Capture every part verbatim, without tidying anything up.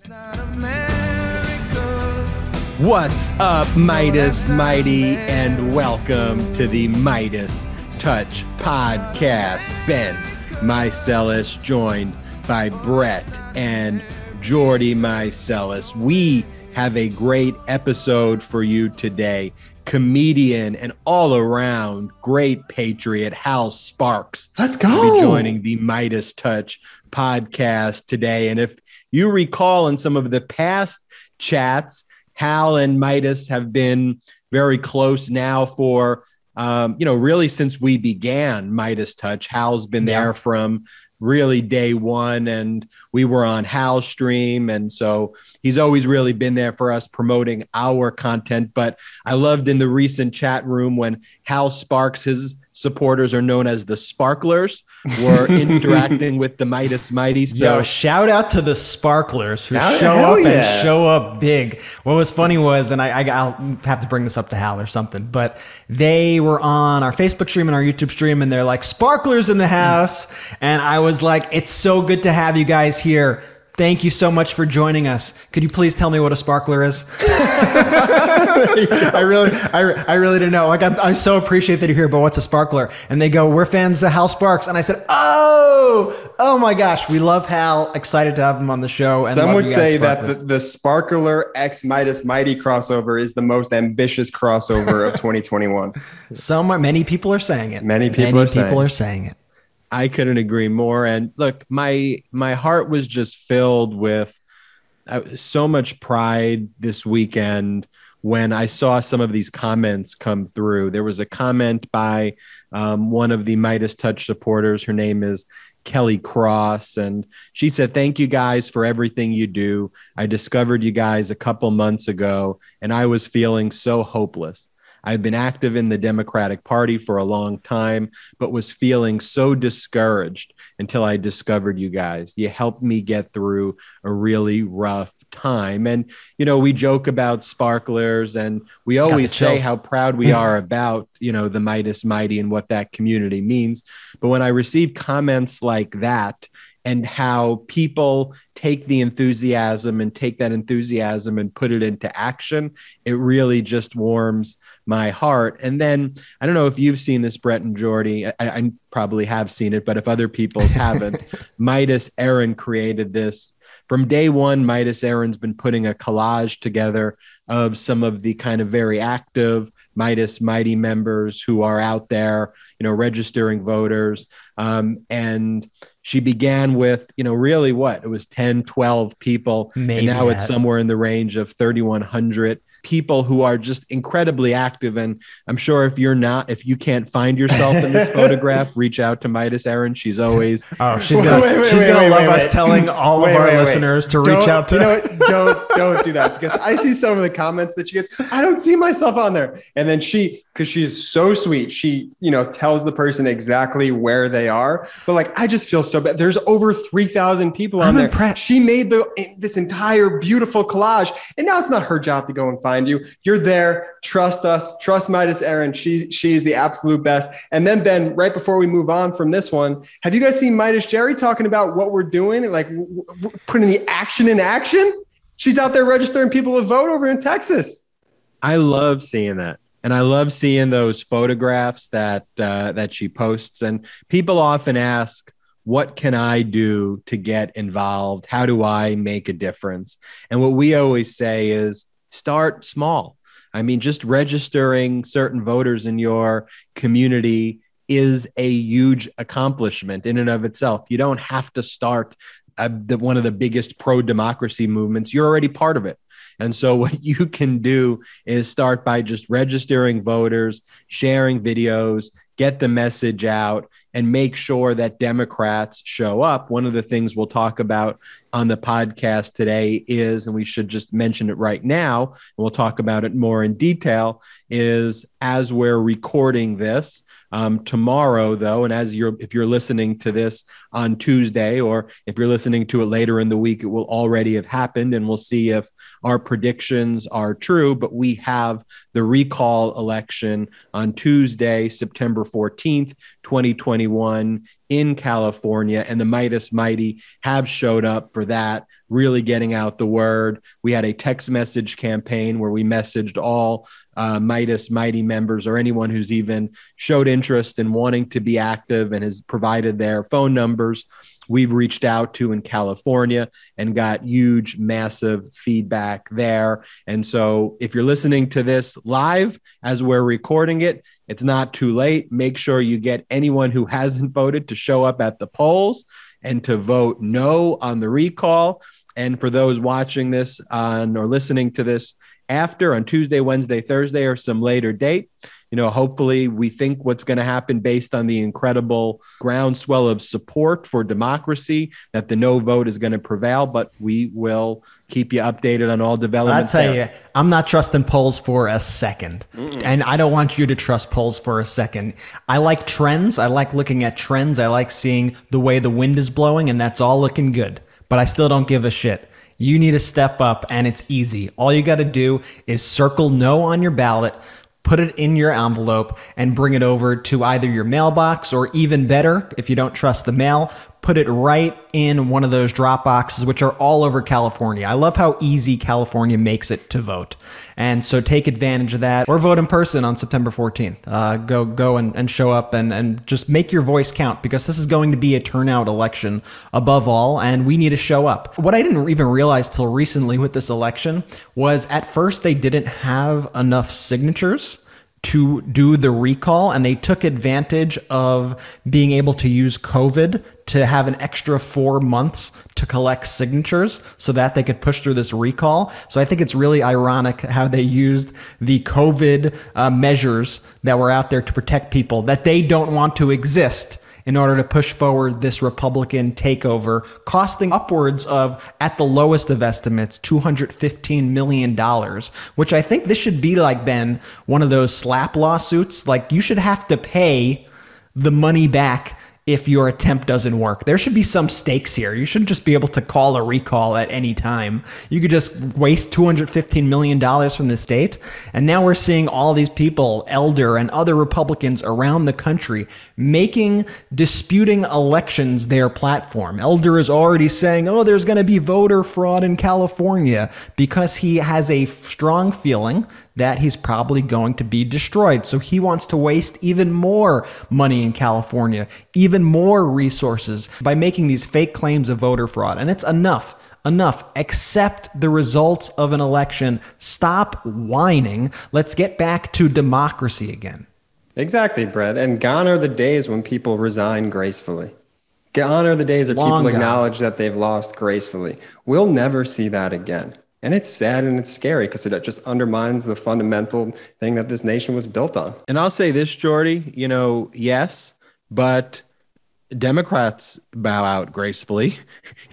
That's not America. What's up, Midas Mighty, and welcome to the Midas Touch podcast. Ben Meiselas joined by Brett and Jordy Meiselas. We have a great episode for you today. Comedian and all-around great patriot Hal Sparks. Let's go. Will be joining the Midas Touch podcast today. And if you recall in some of the past chats, Hal and Midas have been very close now for, um, you know, really since we began Midas Touch. Hal's been yeah. there from really day one, and we were on Hal's stream. And so he's always really been there for us promoting our content. But I loved in the recent chat room when Hal Sparks, his supporters are known as the Sparklers, were interacting with the Midas Mighty. So yo, shout out to the Sparklers who shout, show up yeah. and show up big. What was funny was, and I, I, I'll have to bring this up to Hal or something, but they were on our Facebook stream and our YouTube stream, and they're like, Sparklers in the house. And I was like, it's so good to have you guys here. Thank you so much for joining us. Could you please tell me what a sparkler is? I really, I, I really didn't know. Like, I, I so appreciate that you're here, but what's a sparkler? And they go, we're fans of Hal Sparks. And I said, oh, oh my gosh, we love Hal. Excited to have him on the show. And some would say that the, the Sparkler X Midas Mighty crossover is the most ambitious crossover of twenty twenty-one. Some are, many people are saying it. Many people, many are, people saying. are saying it. I couldn't agree more. And look, my my heart was just filled with uh, so much pride this weekend when I saw some of these comments come through. There was a comment by um, one of the Midas Touch supporters. Her name is Kelly Cross. And she said, thank you guys for everything you do. I discovered you guys a couple months ago, and I was feeling so hopeless. I've been active in the Democratic Party for a long time, but was feeling so discouraged until I discovered you guys. You helped me get through a really rough time. And, you know, we joke about sparklers, and we always say how proud we are about, you know, the Midas Mighty and what that community means. But when I received comments like that, and how people take the enthusiasm and take that enthusiasm and put it into action, it really just warms my heart. And then, I don't know if you've seen this, Brett and Jordy, I, I probably have seen it, but if other people haven't, Midas Aaron created this. From day one, Midas Aaron's been putting a collage together of some of the kind of very active Midas Mighty members who are out there, you know, registering voters. Um, and she began with, you know, really what? It was ten, twelve people. Maybe, and now that. It's somewhere in the range of thirty-one hundred people who are just incredibly active. And I'm sure if you're not, if you can't find yourself in this photograph, reach out to Midas Aaron. She's always, oh, she's going to love us telling all wait, of our wait, listeners wait. to don't, reach out to you know what? Don't, don't do that, because I see some of the comments that she gets. I don't see myself on there. And then she, because she's so sweet, she, you know, tells the person exactly where they are. But like, I just feel so bad. There's over three thousand people on I'm there. Impressed. She made the, this entire beautiful collage, and now it's not her job to go and find you. You're there. Trust us. Trust Midas Aaron. She, she is the absolute best. And then Ben, right before we move on from this one, have you guys seen Midas Jerry talking about what we're doing? Like w- w- putting the action in action. She's out there registering people to vote over in Texas. I love seeing that. And I love seeing those photographs that, uh, that she posts. And people often ask, what can I do to get involved? How do I make a difference? And what we always say is, start small. I mean, just registering certain voters in your community is a huge accomplishment in and of itself. You don't have to start uh, the, one of the biggest pro-democracy movements. You're already part of it. And so what you can do is start by just registering voters, sharing videos, get the message out, and make sure that Democrats show up. One of the things we'll talk about on the podcast today is, and we should just mention it right now, and we'll talk about it more in detail, is as we're recording this um, tomorrow, though, and as you're, if you're listening to this on Tuesday, or if you're listening to it later in the week, it will already have happened, and we'll see if our predictions are true. But we have the recall election on Tuesday, September fourteenth, twenty twenty-one in California, and the Midas Mighty have showed up for that, really getting out the word. We had a text message campaign where we messaged all uh, Midas Mighty members, or anyone who's even showed interest in wanting to be active and has provided their phone numbers. We've reached out to in California and got huge, massive feedback there. And so if you're listening to this live as we're recording it, it's not too late. Make sure you get anyone who hasn't voted to show up at the polls and to vote no on the recall. And for those watching this on or listening to this after on Tuesday, Wednesday, Thursday, or some later date, you know, hopefully we think what's going to happen based on the incredible groundswell of support for democracy that the no vote is going to prevail, but we will keep you updated on all developments. I tell there. you, I'm not trusting polls for a second. Mm-mm. And I don't want you to trust polls for a second. I like trends. I like looking at trends. I like seeing the way the wind is blowing, and that's all looking good, but I still don't give a shit. You need to step up, and it's easy. All you got to do is circle no on your ballot, put it in your envelope, and bring it over to either your mailbox, or even better, if you don't trust the mail, put it right in one of those drop boxes, which are all over California. I love how easy California makes it to vote. And so take advantage of that, or vote in person on September fourteenth. Uh, go go and, and show up and, and just make your voice count, because this is going to be a turnout election above all, and we need to show up. What I didn't even realize till recently with this election was at first they didn't have enough signatures to do the recall, and they took advantage of being able to use COVID to have an extra four months to collect signatures so that they could push through this recall. So I think it's really ironic how they used the COVID uh, measures that were out there to protect people that they don't want to exist in order to push forward this Republican takeover, costing upwards of, at the lowest of estimates, two hundred fifteen million dollars, which I think this should be like, Ben, one of those slap lawsuits. Like, you should have to pay the money back if your attempt doesn't work. There should be some stakes here. You shouldn't just be able to call a recall at any time. You could just waste two hundred fifteen million dollars from the state. And now we're seeing all these people, Elder and other Republicans around the country, making disputing elections their platform. Elder is already saying, oh, there's going to be voter fraud in California, because he has a strong feeling that he's probably going to be destroyed. So he wants to waste even more money in California, even more resources, by making these fake claims of voter fraud. And it's enough, enough. Accept the results of an election. Stop whining. Let's get back to democracy again. Exactly, Brett. And gone are the days when people resign gracefully. Gone are the days that people acknowledge that they've lost gracefully. We'll never see that again. And it's sad and it's scary, because it just undermines the fundamental thing that this nation was built on. And I'll say this, Jordy, you know, yes, but Democrats bow out gracefully.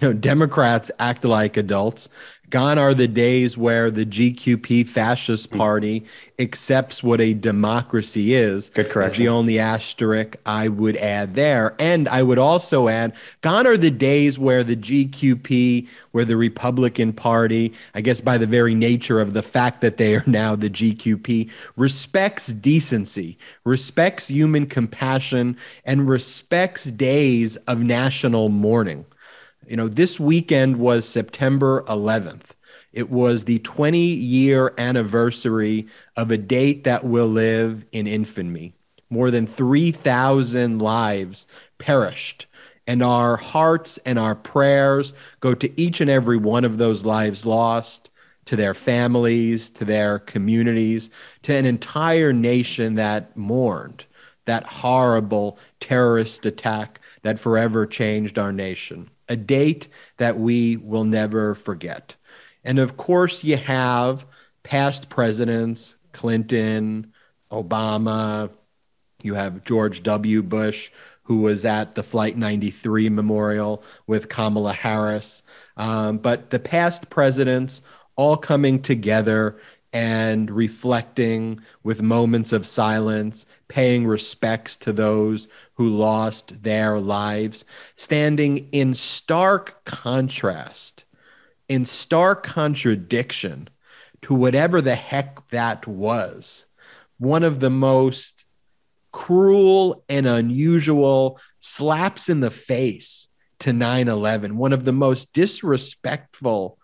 You know, Democrats act like adults. Gone are the days where the G Q P fascist party accepts what a democracy is. Good correction. Is the only asterisk I would add there. And I would also add, gone are the days where the G Q P, where the Republican Party, I guess by the very nature of the fact that they are now the G Q P, respects decency, respects human compassion, and respects days of national mourning. You know, this weekend was September eleventh. It was the twenty-year anniversary of a date that will live in infamy. More than three thousand lives perished. And our hearts and our prayers go to each and every one of those lives lost, to their families, to their communities, to an entire nation that mourned that horrible terrorist attack that forever changed our nation. A date that we will never forget. And of course, you have past presidents, Clinton, Obama, you have George W. Bush, who was at the Flight ninety-three Memorial with Kamala Harris. Um, but the past presidents all coming together and reflecting with moments of silence, paying respects to those who lost their lives, standing in stark contrast, in stark contradiction to whatever the heck that was. One of the most cruel and unusual slaps in the face to nine eleven, one of the most disrespectful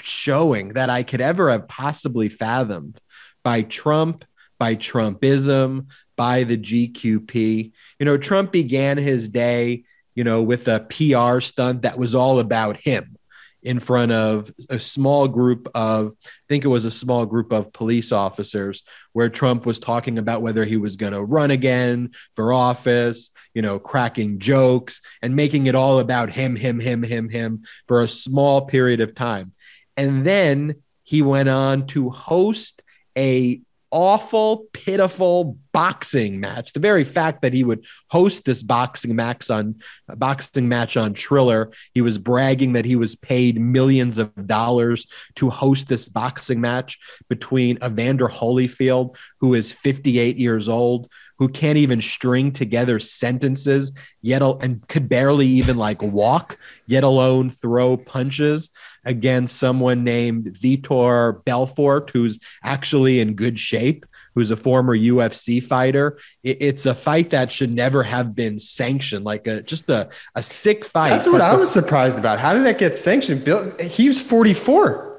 showing that I could ever have possibly fathomed by Trump, by Trumpism, by the G Q P. You know, Trump began his day, you know, with a P R stunt that was all about him in front of a small group of, I think it was a small group of police officers, where Trump was talking about whether he was going to run again for office, you know, cracking jokes and making it all about him, him, him, him, him for a small period of time. And then he went on to host a awful, pitiful boxing match. The very fact that he would host this boxing match on uh, boxing match on Triller, he was bragging that he was paid millions of dollars to host this boxing match between Evander Holyfield, who is fifty-eight years old, who can't even string together sentences, yet al- and could barely even like walk, yet alone throw punches, against someone named Vitor Belfort, who's actually in good shape, who's a former U F C fighter. It's a fight that should never have been sanctioned, like a just a, a sick fight. That's what I was surprised about. How did that get sanctioned? Bill, he was forty-four.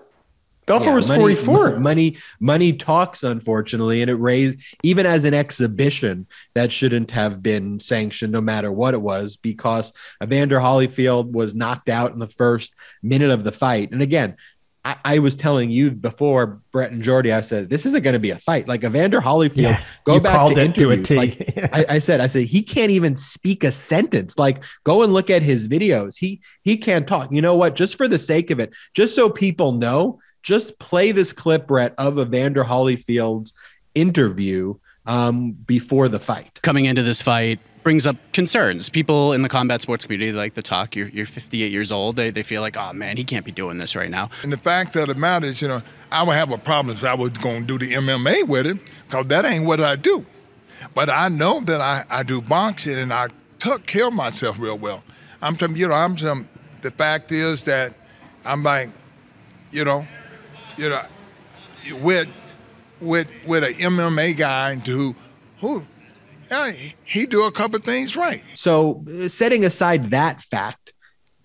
Belfort yeah, was money, forty-four. Money, money talks, unfortunately, and it raised, even as an exhibition, that shouldn't have been sanctioned no matter what it was, because Evander Holyfield was knocked out in the first minute of the fight. And again, I, I was telling you before, Brett and Jordy, I said, this isn't going to be a fight. Like Evander Holyfield, yeah, go back to interviews. To like, I, I said, I said, he can't even speak a sentence. Like, go and look at his videos. He, he can't talk. You know what? Just for the sake of it, just so people know, just play this clip, Brett, of Evander Holyfield's interview um, before the fight. Coming into this fight brings up concerns. People in the combat sports community like the talk. You're, you're fifty-eight years old. They they feel like, oh, man, he can't be doing this right now. And the fact of the matter is, you know, I would have a problem if I was going to do the M M A with him, because that ain't what I do. But I know that I, I do boxing, and I took care of myself real well. I'm telling you know, I'm some. The fact is that I'm like, you know, You know, with with with an M M A guy who, who, yeah, he do a couple of things right. So setting aside that fact,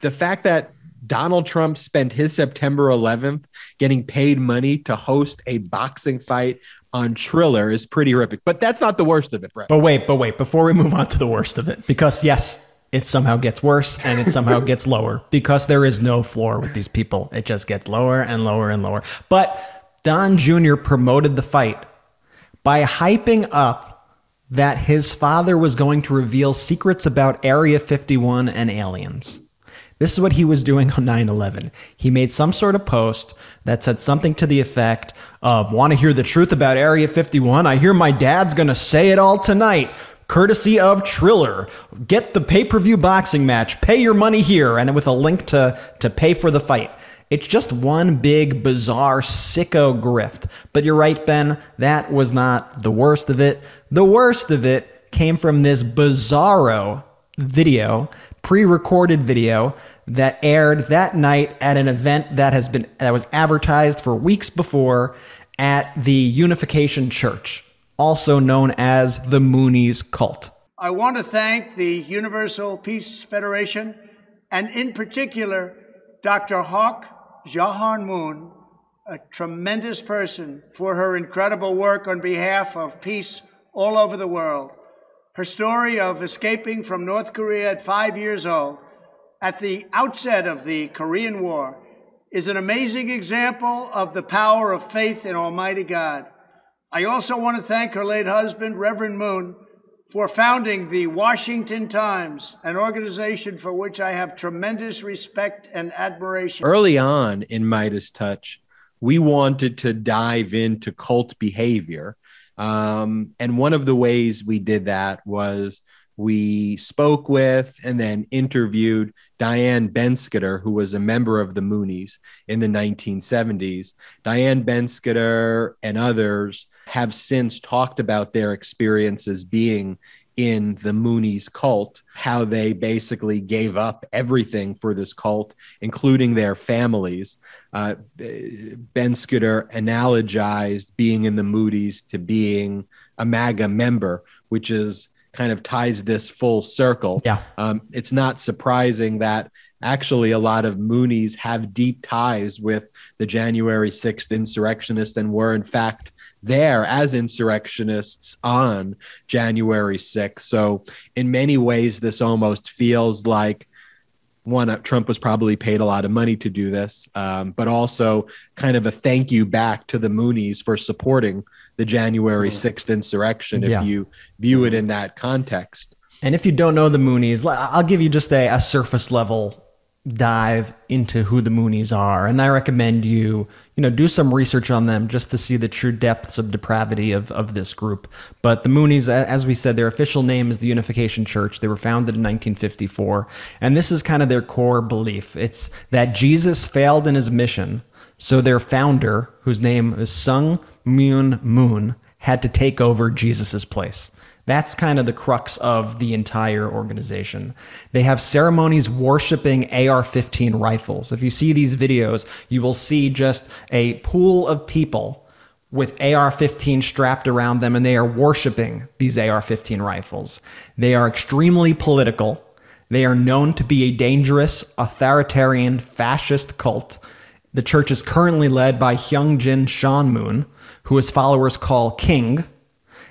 the fact that Donald Trump spent his September eleventh getting paid money to host a boxing fight on Triller is pretty horrific. But that's not the worst of it, Brett. But wait, but wait, before we move on to the worst of it, because yes, it somehow gets worse and it somehow gets lower, because there is no floor with these people. It just gets lower and lower and lower. But Don Junior promoted the fight by hyping up that his father was going to reveal secrets about Area fifty-one and aliens. This is what he was doing on nine eleven. He made some sort of post that said something to the effect of, want to hear the truth about Area fifty-one? I hear my dad's going to say it all tonight. Courtesy of Triller, get the pay-per-view boxing match, pay your money here, and with a link to, to pay for the fight. It's just one big, bizarre, sicko grift. But you're right, Ben, that was not the worst of it. The worst of it came from this bizarro video, pre-recorded video, that aired that night at an event that has been that was advertised for weeks before at the Unification Church, also known as the Moonies cult. I want to thank the Universal Peace Federation, and in particular, Doctor Hawk Jahan Moon, a tremendous person, for her incredible work on behalf of peace all over the world. Her story of escaping from North Korea at five years old, at the outset of the Korean War, is an amazing example of the power of faith in Almighty God. I also want to thank her late husband, Reverend Moon, for founding the Washington Times, an organization for which I have tremendous respect and admiration. Early on in Midas Touch, we wanted to dive into cult behavior. Um, and one of the ways we did that was we spoke with and then interviewed Diane Benscoter, who was a member of the Moonies in the nineteen seventies. Diane Benscoter and others have since talked about their experiences being in the Moonies cult, how they basically gave up everything for this cult, including their families. Uh, Benscoter analogized being in the Moonies to being a MAGA member, which is kind of ties this full circle. Yeah. Um, it's not surprising that actually a lot of Moonies have deep ties with the January sixth insurrectionists and were in fact there as insurrectionists on January sixth. So in many ways, this almost feels like, one, Trump was probably paid a lot of money to do this, um, but also kind of a thank you back to the Moonies for supporting the January sixth insurrection, if yeah. you view it in that context. And if you don't know the Moonies, I'll give you just a, a surface level dive into who the Moonies are. And I recommend you, you know, do some research on them just to see the true depths of depravity of, of this group. But the Moonies, as we said, their official name is the Unification Church. They were founded in nineteen fifty-four. And this is kind of their core belief. It's that Jesus failed in his mission. So their founder, whose name is Sung Myun Moon, had to take over Jesus's place. That's kind of the crux of the entire organization. They have ceremonies worshiping A R fifteen rifles. If you see these videos, you will see just a pool of people with A R fifteen strapped around them, and they are worshiping these A R fifteen rifles. They are extremely political. They are known to be a dangerous, authoritarian, fascist cult. The church is currently led by Hyungjin Shanmoon, who his followers call King.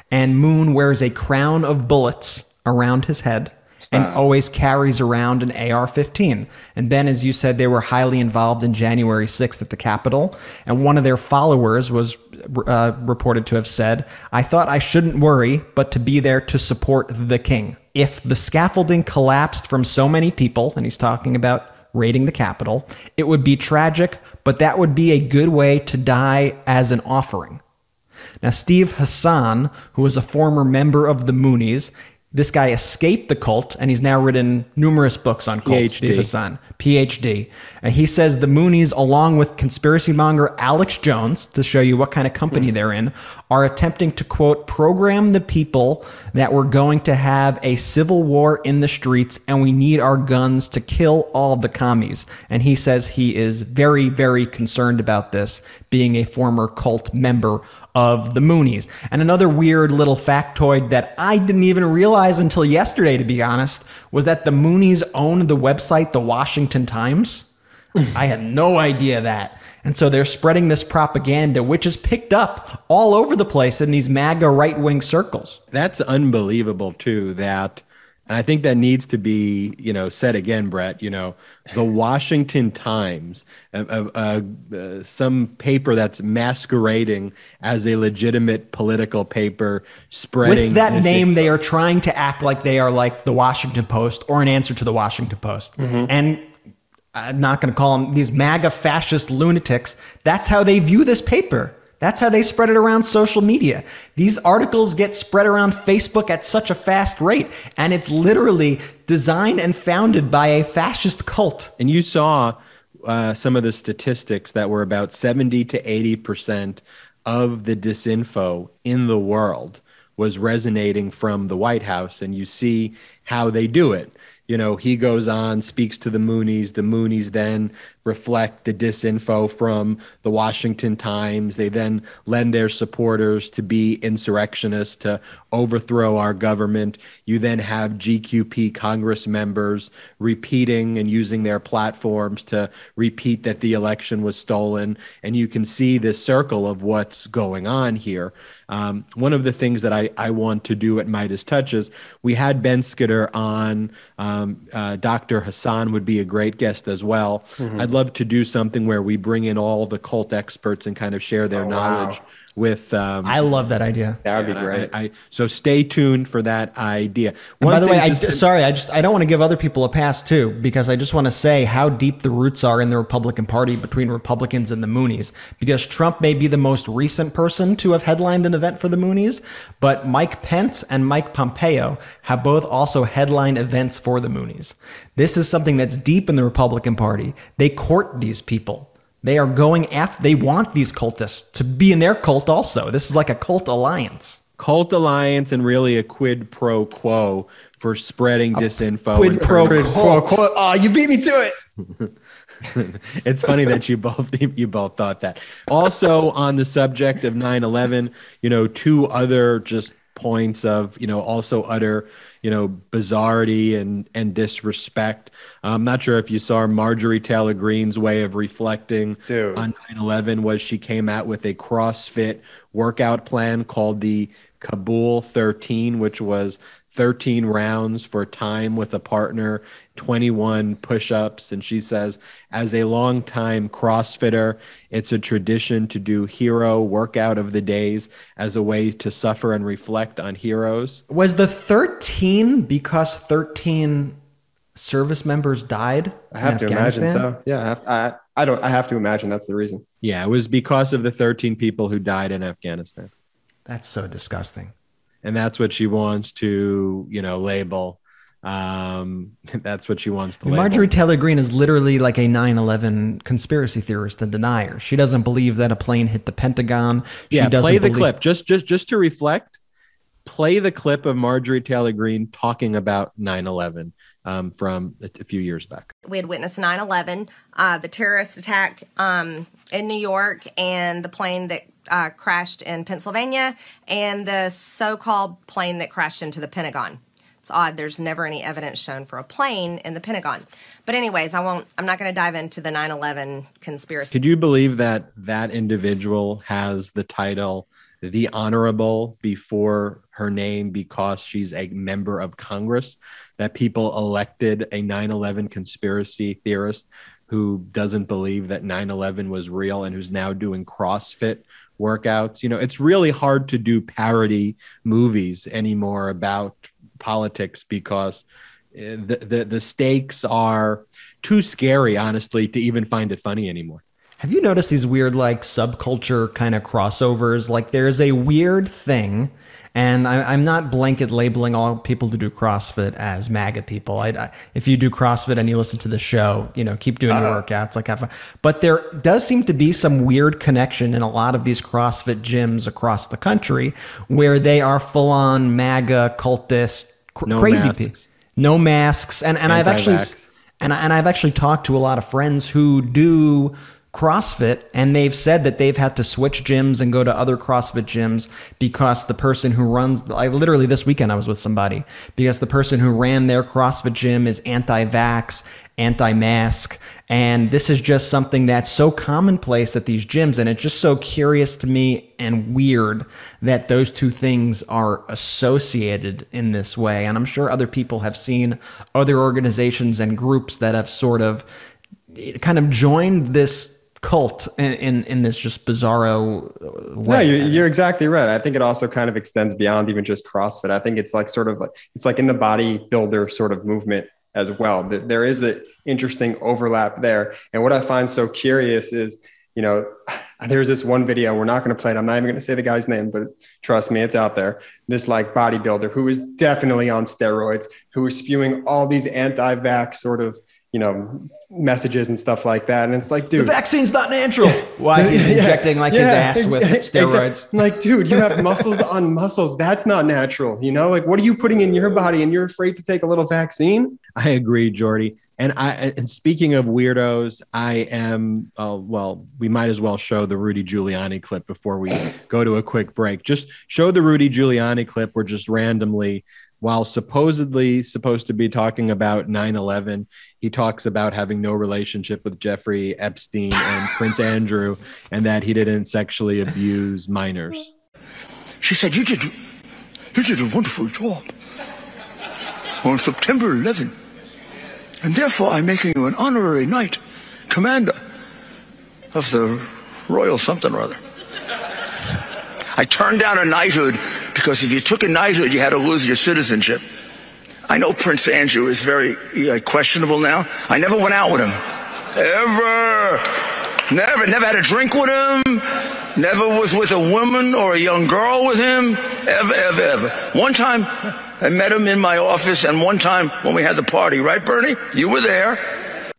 And Moon wears a crown of bullets around his head Stop. and always carries around an A R fifteen. And Ben, as you said, they were highly involved in January sixth at the Capitol. And one of their followers was uh, reported to have said, "I thought I shouldn't worry, but to be there to support the king. If the scaffolding collapsed from so many people," and he's talking about raiding the Capitol, "it would be tragic, but that would be a good way to die as an offering." Now, Steve Hassan, who was a former member of the Moonies, this guy escaped the cult, and he's now written numerous books on cults, Steve Hassan, P H D. And he says the Moonies, along with conspiracy monger Alex Jones, to show you what kind of company they're in, are attempting to, quote, program the people that we're going to have a civil war in the streets, and we need our guns to kill all the commies. And he says he is very, very concerned about this, being a former cult member of the Moonies. And another weird little factoid that I didn't even realize until yesterday, to be honest, was that the Moonies own the website, the Washington Times. I had no idea that. And so they're spreading this propaganda, which is picked up all over the place in these MAGA right-wing circles. That's unbelievable, too, that, and I think that needs to be, you know, said again, Brett, you know, the Washington Times, Uh, uh, uh, some paper that's masquerading as a legitimate political paper, spreading with that name. They are trying to act like they are like the Washington Post or an answer to the Washington Post. Mm-hmm. And I'm not going to call them these MAGA fascist lunatics. That's how they view this paper. That's how they spread it around social media. These articles get spread around Facebook at such a fast rate, and it's literally designed and founded by a fascist cult. And you saw Uh, some of the statistics that were about seventy to eighty percent of the disinfo in the world was resonating from the White House. And you see how they do it. You know, he goes on, speaks to the Moonies. The Moonies then reflect the disinfo from the Washington Times. They then lend their supporters to be insurrectionists, to overthrow our government. You then have G Q P Congress members repeating and using their platforms to repeat that the election was stolen. And you can see this circle of what's going on here. Um, one of the things that I, I want to do at Midas Touch is we had Benscoter on. Um, uh, Doctor Hassan would be a great guest as well. Mm-hmm. I'd love to do something where we bring in all the cult experts and kind of share their oh, knowledge wow. with. Um, I love that idea. That would be great. I, I, so stay tuned for that idea. One and by the way, I, to, sorry, I just I don't want to give other people a pass too, because I just want to say how deep the roots are in the Republican Party between Republicans and the Moonies. Because Trump may be the most recent person to have headlined an event for the Moonies, but Mike Pence and Mike Pompeo have both also headlined events for the Moonies. This is something that's deep in the Republican Party. They court these people. They are going after, they want these cultists to be in their cult also. This is like a cult alliance. cult alliance and really a quid pro quo for spreading a disinfo. Quid and pro quo. quo. Oh, you beat me to it. It's funny that you both you both thought that. Also, on the subject of nine eleven, you know, two other just points of, you know, also utter, you know, bizarrity and and disrespect. I'm not sure if you saw Marjorie Taylor Greene's way of reflecting Dude. on nine eleven was she came out with a CrossFit workout plan called the Kabul thirteen, which was thirteen rounds for time with a partner, twenty-one push-ups. And she says, as a longtime CrossFitter, it's a tradition to do hero workout of the days as a way to suffer and reflect on heroes. Was the thirteen because thirteen service members died? I have to imagine so. Yeah, I, have, I, I don't. I have to imagine that's the reason. Yeah, it was because of the thirteen people who died in Afghanistan. That's so disgusting. And that's what she wants to, you know, label. Um, that's what she wants to label. Marjorie Taylor Greene is literally like a nine eleven conspiracy theorist and denier. She doesn't believe that a plane hit the Pentagon. She yeah, doesn't play the clip. Just, just, just to reflect, play the clip of Marjorie Taylor Greene talking about nine eleven um, from a, a few years back. We had witnessed nine eleven, uh, the terrorist attack um, in New York, and the plane that Uh, crashed in Pennsylvania, and the so-called plane that crashed into the Pentagon. It's odd. There's never any evidence shown for a plane in the Pentagon. But anyways, I won't, I'm not going to dive into the nine eleven conspiracy. Could you believe that that individual has the title the Honorable before her name because she's a member of Congress, that people elected a nine eleven conspiracy theorist who doesn't believe that nine eleven was real and who's now doing CrossFit workouts? You know, it's really hard to do parody movies anymore about politics because the, the the stakes are too scary, honestly, to even find it funny anymore. Have you noticed these weird, like, subculture kind of crossovers? Like, there's a weird thing, and I, I'm not blanket labeling all people who do CrossFit as MAGA people. I, I, if you do CrossFit and you listen to the show, you know, keep doing uh, your workouts, like, have fun. But there does seem to be some weird connection in a lot of these CrossFit gyms across the country where they are full-on MAGA cultist, cr no crazy masks. people, no masks, and and I've actually and I, and I've actually talked to a lot of friends who do CrossFit, and they've said that they've had to switch gyms and go to other CrossFit gyms because the person who runs, I literally this weekend I was with somebody because the person who ran their CrossFit gym is anti-vax, anti-mask, and this is just something that's so commonplace at these gyms, and it's just so curious to me and weird that those two things are associated in this way. And I'm sure other people have seen other organizations and groups that have sort of kind of joined this cult in, in, in this just bizarro way. No, you're, you're exactly right. I think it also kind of extends beyond even just CrossFit. I think it's like sort of like, it's like in the bodybuilder sort of movement as well. There is an interesting overlap there. And what I find so curious is, you know, there's this one video, we're not going to play it. I'm not even going to say the guy's name, but trust me, it's out there. This like bodybuilder who is definitely on steroids, who is spewing all these anti-vax sort of, you know, messages and stuff like that. And it's like, dude, the vaccine's not natural. Why he's injecting like yeah, his ass with steroids. Exactly. Like, dude, you have muscles on muscles. That's not natural. You know, like, what are you putting in your body and you're afraid to take a little vaccine? I agree, Jordy. And I, and speaking of weirdos, I am, uh, well, we might as well show the Rudy Giuliani clip before we go to a quick break. Just show the Rudy Giuliani clip where just randomly, while supposedly supposed to be talking about nine eleven, he talks about having no relationship with Jeffrey Epstein and Prince Andrew, and that he didn't sexually abuse minors. She said, you did, you did a wonderful job on September eleventh, and therefore I'm making you an honorary knight, commander of the royal something or other. I turned down a knighthood because if you took a knighthood, you had to lose your citizenship. I know Prince Andrew is very uh, questionable now. I never went out with him. Ever. Never. Never had a drink with him. Never was with a woman or a young girl with him. Ever, ever, ever. One time, I met him in my office, and one time when we had the party. Right, Bernie? You were there.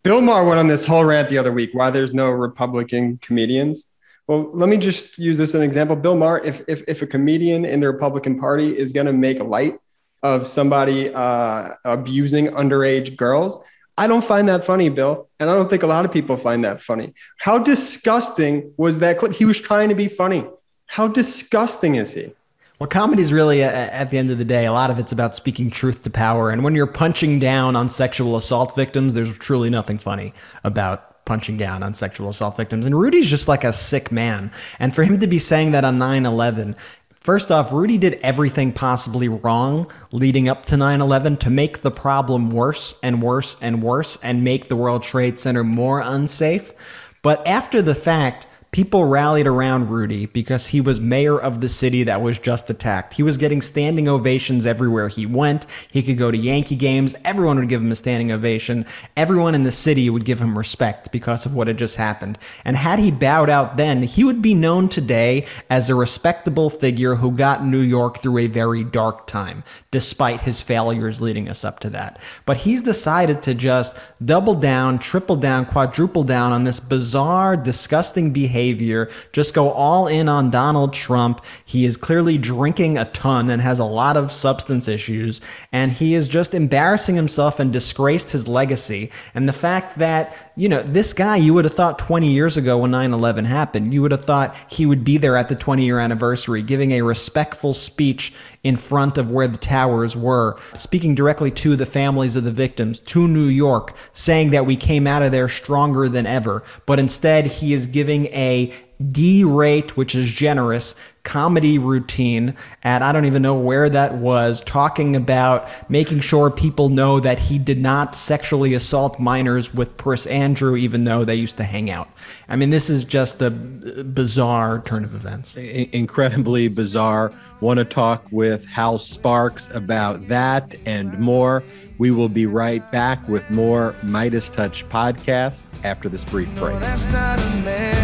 Bill Maher went on this whole rant the other week, why there's no Republican comedians. Well, let me just use this as an example. Bill Maher, if, if, if a comedian in the Republican Party is going to make light of somebody uh, abusing underage girls, I don't find that funny, Bill. And I don't think a lot of people find that funny. How disgusting was that clip? He was trying to be funny. How disgusting is he? Well, comedy is really, at the end of the day, a lot of it's about speaking truth to power. And when you're punching down on sexual assault victims, there's truly nothing funny about punching down on sexual assault victims. And Rudy's just like a sick man. And for him to be saying that on nine eleven, first off, Rudy did everything possibly wrong leading up to nine eleven to make the problem worse and worse and worse and make the World Trade Center more unsafe. But after the fact, people rallied around Rudy because he was mayor of the city that was just attacked. He was getting standing ovations everywhere he went. He could go to Yankee games. Everyone would give him a standing ovation. Everyone in the city would give him respect because of what had just happened. And had he bowed out then, he would be known today as a respectable figure who got New York through a very dark time, despite his failures leading us up to that. But he's decided to just double down, triple down, quadruple down on this bizarre, disgusting behavior. Behavior. Just go all in on Donald Trump. He is clearly drinking a ton and has a lot of substance issues, and he is just embarrassing himself and disgraced his legacy. And the fact that, you know, this guy, you would have thought twenty years ago when nine eleven happened, you would have thought he would be there at the twenty year anniversary giving a respectful speech in front of where the towers were, speaking directly to the families of the victims, to New York, saying that we came out of there stronger than ever. But instead, he is giving a D-rate, which is generous, comedy routine, and I don't even know where that was, talking about making sure people know that he did not sexually assault minors with Prince Andrew, even though they used to hang out. I mean, this is just a bizarre turn of events. Incredibly bizarre. Want to talk with Hal Sparks about that and more. We will be right back with more Midas Touch podcast after this brief break. No, that's not a man.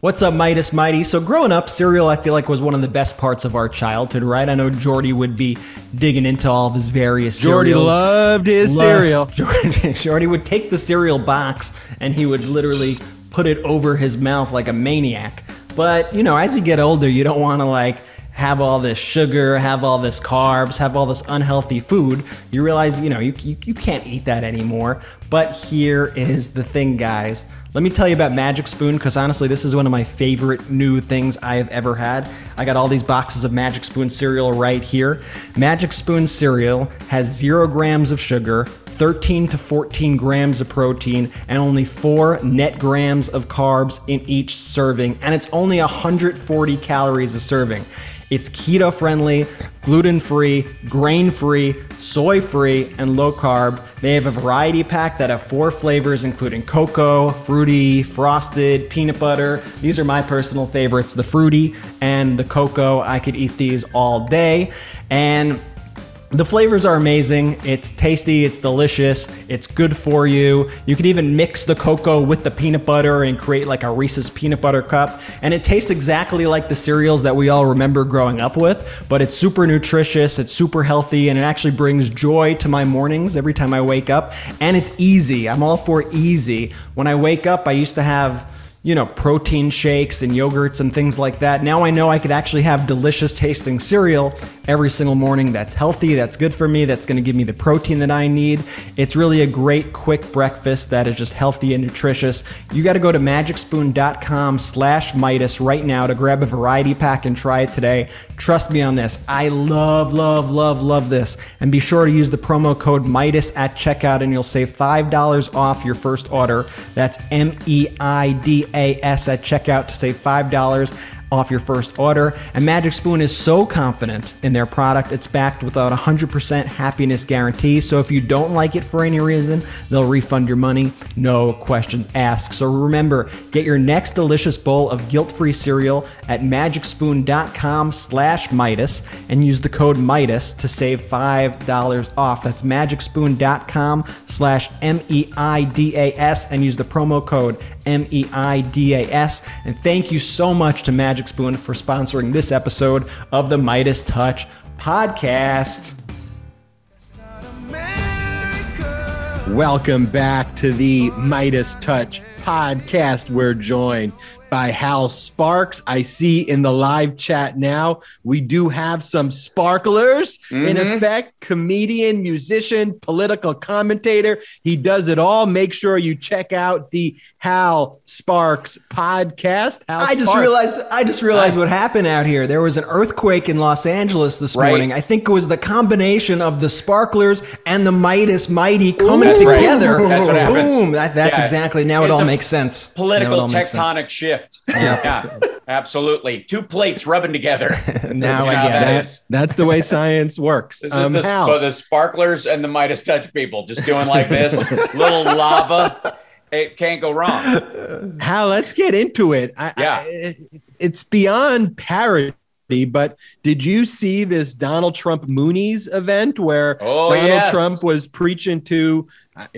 What's up, Midas Mighty? So growing up, cereal, I feel like, was one of the best parts of our childhood, right? I know Jordy would be digging into all of his various Jordy cereals. Jordy loved his loved cereal. Jordy would take the cereal box and he would literally put it over his mouth like a maniac. But, you know, as you get older, you don't want to, like, have all this sugar, have all this carbs, have all this unhealthy food. You realize, you know, you, you, you can't eat that anymore. But here is the thing, guys. Let me tell you about Magic Spoon, because honestly, this is one of my favorite new things I have ever had. I got all these boxes of Magic Spoon cereal right here. Magic Spoon cereal has zero grams of sugar, thirteen to fourteen grams of protein, and only four net grams of carbs in each serving. And it's only one hundred forty calories a serving. It's keto-friendly, gluten-free, grain-free, soy-free, and low-carb. They have a variety pack that have four flavors, including cocoa, fruity, frosted, peanut butter. These are my personal favorites, the fruity and the cocoa. I could eat these all day. And the flavors are amazing. It's tasty, it's delicious, it's good for you. You can even mix the cocoa with the peanut butter and create like a Reese's peanut butter cup. And it tastes exactly like the cereals that we all remember growing up with, but it's super nutritious, it's super healthy, and it actually brings joy to my mornings every time I wake up. And it's easy. I'm all for easy. When I wake up, I used to have, you know, protein shakes and yogurts and things like that. Now I know I could actually have delicious tasting cereal every single morning that's healthy, that's good for me, that's gonna give me the protein that I need. It's really a great quick breakfast that is just healthy and nutritious. You gotta go to magic spoon dot com slash Midas right now to grab a variety pack and try it today. Trust me on this. I love, love, love, love this. And be sure to use the promo code Midas at checkout and you'll save five dollars off your first order. That's M E I D A S at checkout to save five dollars off your first order. And Magic Spoon is so confident in their product, it's backed without one hundred percent happiness guarantee. So if you don't like it for any reason, they'll refund your money, no questions asked. So remember, get your next delicious bowl of guilt-free cereal at magic spoon dot com slash Midas and use the code Midas to save five dollars off. That's magic spoon dot com slash M E I D A S and use the promo code M E I D A S. And thank you so much to Magic Spoon for sponsoring this episode of the Midas Touch podcast. Welcome back to the Midas Touch podcast. We're joined by Hal Sparks. I see in the live chat now, we do have some sparklers. Mm-hmm. In effect, comedian, musician, political commentator. He does it all. Make sure you check out the Hal Sparks podcast. Hal I Sparks. just realized I just realized I, what happened out here. There was an earthquake in Los Angeles this right? morning. I think it was the combination of the sparklers and the Midas Mighty coming Ooh, that's together. Right. That's what happens. Boom. That, that's yeah. exactly. Now it, all makes sense. Political tectonic shift. Yeah. yeah, absolutely. Two plates rubbing together. now I get that it. That's the way science works. This um, is the, sp- the sparklers and the Midas Touch people just doing like this. Little lava. It can't go wrong. Hal, let's get into it. I, yeah. I, it's beyond parody. But did you see this Donald Trump Moonies event where oh, Donald yes. Trump was preaching to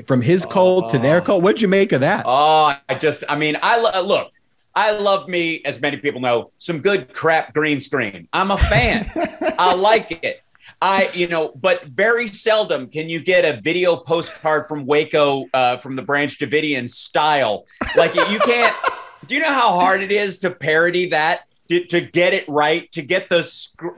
from his cult oh. to their cult? What'd you make of that? Oh, I just, I mean, I lo- look. I love me, as many people know, some good crap green screen. I'm a fan. I like it. I, you know, but very seldom can you get a video postcard from Waco uh, from the Branch Davidian style. Like you can't, do you know how hard it is to parody that? To, to get it right, to get the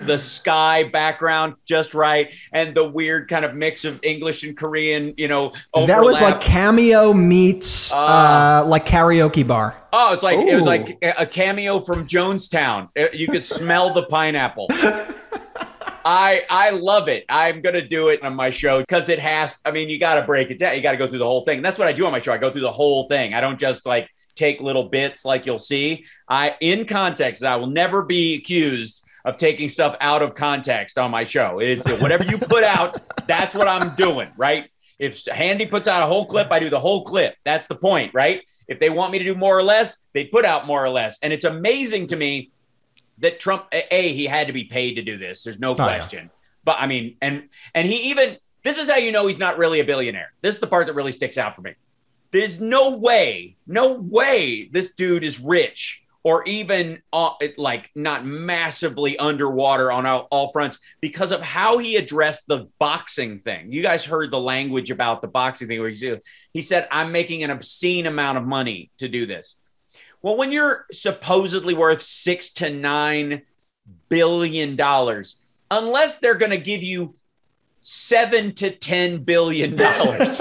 the sky background just right, and the weird kind of mix of English and Korean, you know, overlap. That was like Cameo meets uh, uh, like karaoke bar. Oh, it's like Ooh. It was like a cameo from Jonestown. You could smell the pineapple. I I love it. I'm gonna do it on my show because it has. I mean, you got to break it down. You got to go through the whole thing. And that's what I do on my show. I go through the whole thing. I don't just like take little bits like you'll see. I, in context, I will never be accused of taking stuff out of context on my show. It's whatever you put out, that's what I'm doing, right? If Handy puts out a whole clip, I do the whole clip. That's the point, right? If they want me to do more or less, they put out more or less. And it's amazing to me that Trump, A, he had to be paid to do this. There's no question. Oh, yeah. But I mean, and and he even, this is how you know he's not really a billionaire. This is the part that really sticks out for me. There's no way, no way this dude is rich or even uh, like not massively underwater on all, all fronts because of how he addressed the boxing thing. You guys heard the language about the boxing thing where he, he said, I'm making an obscene amount of money to do this. Well, when you're supposedly worth six to nine billion dollars, unless they're going to give you Seven to ten billion dollars.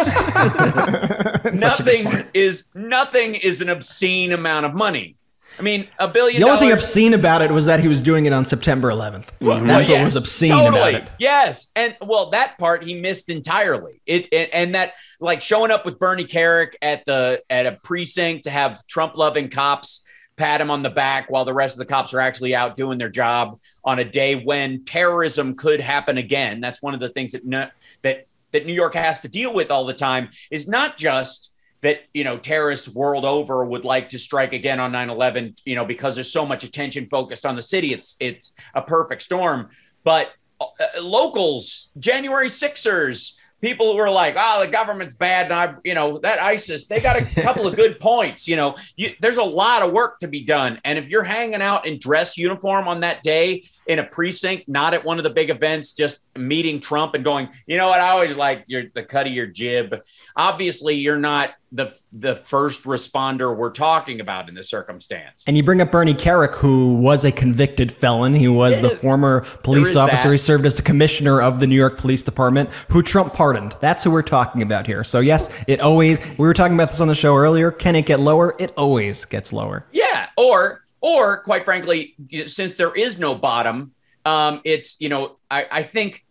nothing is nothing is an obscene amount of money. I mean, a billion. The only dollars, thing obscene about it was that he was doing it on September eleventh. Well, That's well, yes, what was obscene totally. about it. Yes, and well, that part he missed entirely. It, it and that like showing up with Bernie Carrick at the at a precinct to have Trump-loving cops pat him on the back while the rest of the cops are actually out doing their job on a day when terrorism could happen again. That's one of the things that no, that that New York has to deal with all the time is not just that, you know, terrorists world over would like to strike again on nine eleven, you know, because there's so much attention focused on the city. It's it's a perfect storm. But uh, locals, January sixers, people who are like, oh, the government's bad. And I, you know, that ISIS, they got a couple of good points. You know, you, there's a lot of work to be done. And if you're hanging out in dress uniform on that day in a precinct, not at one of the big events, just meeting Trump and going, you know what? I always like your, the cut of your jib. Obviously, you're not the the first responder we're talking about in this circumstance. And you bring up Bernie Carrick, who was a convicted felon. He was it the is, former police officer. That. He served as the commissioner of the New York Police Department, who Trump pardoned. That's who we're talking about here. So yes, it always, we were talking about this on the show earlier. Can it get lower? It always gets lower. Yeah. Or, or quite frankly, since there is no bottom, um, it's, you know, I, I think,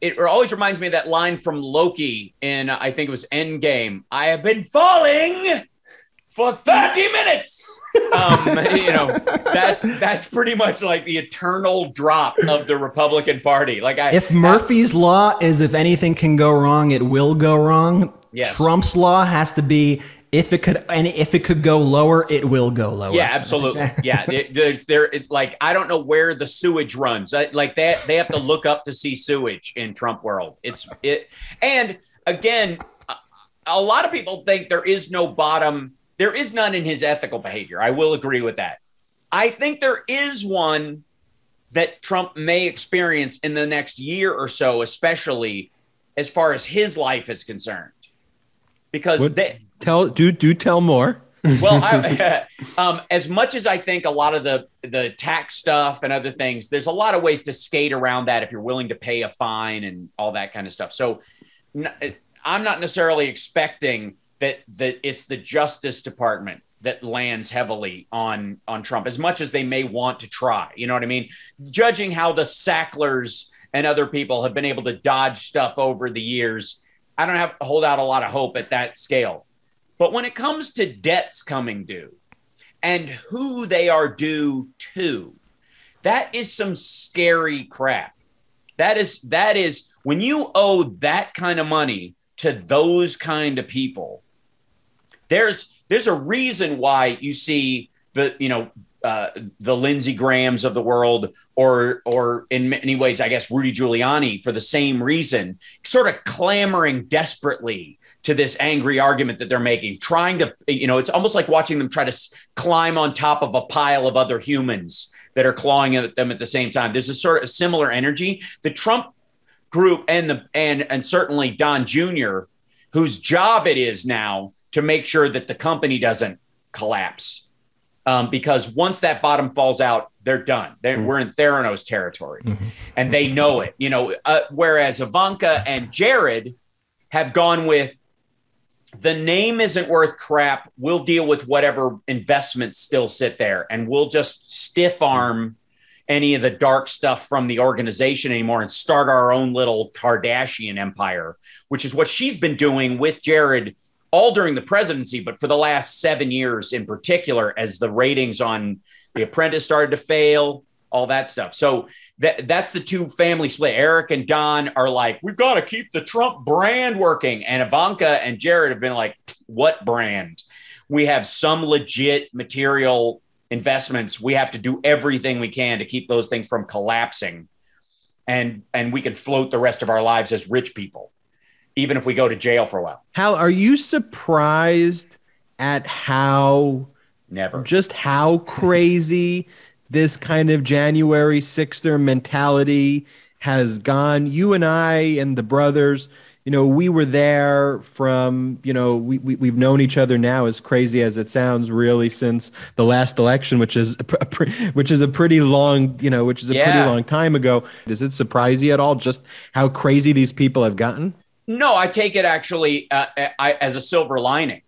it always reminds me of that line from Loki in, I think it was Endgame. I have been falling for thirty minutes. Um, you know, that's that's pretty much like the eternal drop of the Republican Party. Like, I, if Murphy's I, law is if anything can go wrong, it will go wrong. Yes. Trump's law has to be if it could and if it could go lower, it will go lower. Yeah, absolutely. Yeah, there, there. Like I don't know where the sewage runs. I, like that, they, they have to look up to see sewage in Trump world. It's it. And again, a lot of people think there is no bottom. There is none in his ethical behavior. I will agree with that. I think there is one that Trump may experience in the next year or so, especially as far as his life is concerned, because what? they. Tell do do tell more. Well, I, um, as much as I think a lot of the, the tax stuff and other things, there's a lot of ways to skate around that if you're willing to pay a fine and all that kind of stuff. So I'm not necessarily expecting that, that it's the Justice Department that lands heavily on, on Trump, as much as they may want to try. You know what I mean? Judging how the Sacklers and other people have been able to dodge stuff over the years, I don't have to hold out a lot of hope at that scale. But when it comes to debts coming due and who they are due to, that is some scary crap. That is, that is when you owe that kind of money to those kind of people, there's, there's a reason why you see the, you know, uh, the Lindsey Grahams of the world, or, or in many ways, I guess, Rudy Giuliani, for the same reason, sort of clamoring desperately to this angry argument that they're making, trying to, you know, it's almost like watching them try to climb on top of a pile of other humans that are clawing at them at the same time. There's a sort of similar energy. The Trump group and the, and, and certainly Don Junior, whose job it is now to make sure that the company doesn't collapse. Um, because once that bottom falls out, they're done. They're, mm-hmm. We're in Theranos territory, mm-hmm. and they know it, you know, uh, whereas Ivanka and Jared have gone with, the name isn't worth crap. We'll deal with whatever investments still sit there, and we'll just stiff arm any of the dark stuff from the organization anymore and start our own little Kardashian empire, which is what she's been doing with Jared all during the presidency, but for the last seven years in particular, as the ratings on The Apprentice started to fail, all that stuff. So that that's the two family split. Eric and Don are like, we've got to keep the Trump brand working. And Ivanka and Jared have been like, what brand? We have some legit material investments. We have to do everything we can to keep those things from collapsing. And, and we can float the rest of our lives as rich people, even if we go to jail for a while. Hal, are you surprised at how, never, just how crazy this kind of January sixth mentality has gone? You and I and the brothers, you know, we were there from, you know, we, we, we've known each other now, as crazy as it sounds, really, since the last election, which is a, pre which is a pretty long, you know, which is a yeah. pretty long time ago. Does it surprise you at all just how crazy these people have gotten? No, I take it actually uh, I, as a silver lining,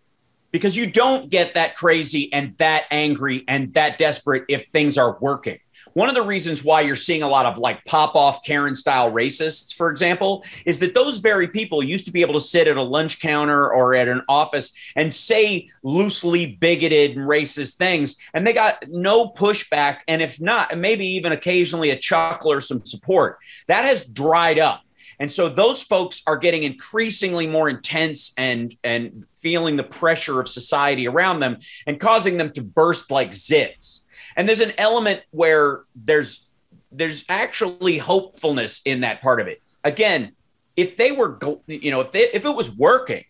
because you don't get that crazy and that angry and that desperate if things are working. One of the reasons why you're seeing a lot of like pop off Karen style racists, for example, is that those very people used to be able to sit at a lunch counter or at an office and say loosely bigoted and racist things, and they got no pushback. And if not, maybe even occasionally a chuckle or some support. That has dried up. And so those folks are getting increasingly more intense and, and feeling the pressure of society around them and causing them to burst like zits. And there's an element where there's, there's actually hopefulness in that part of it. Again, if they were, you know, if, they, if it was working,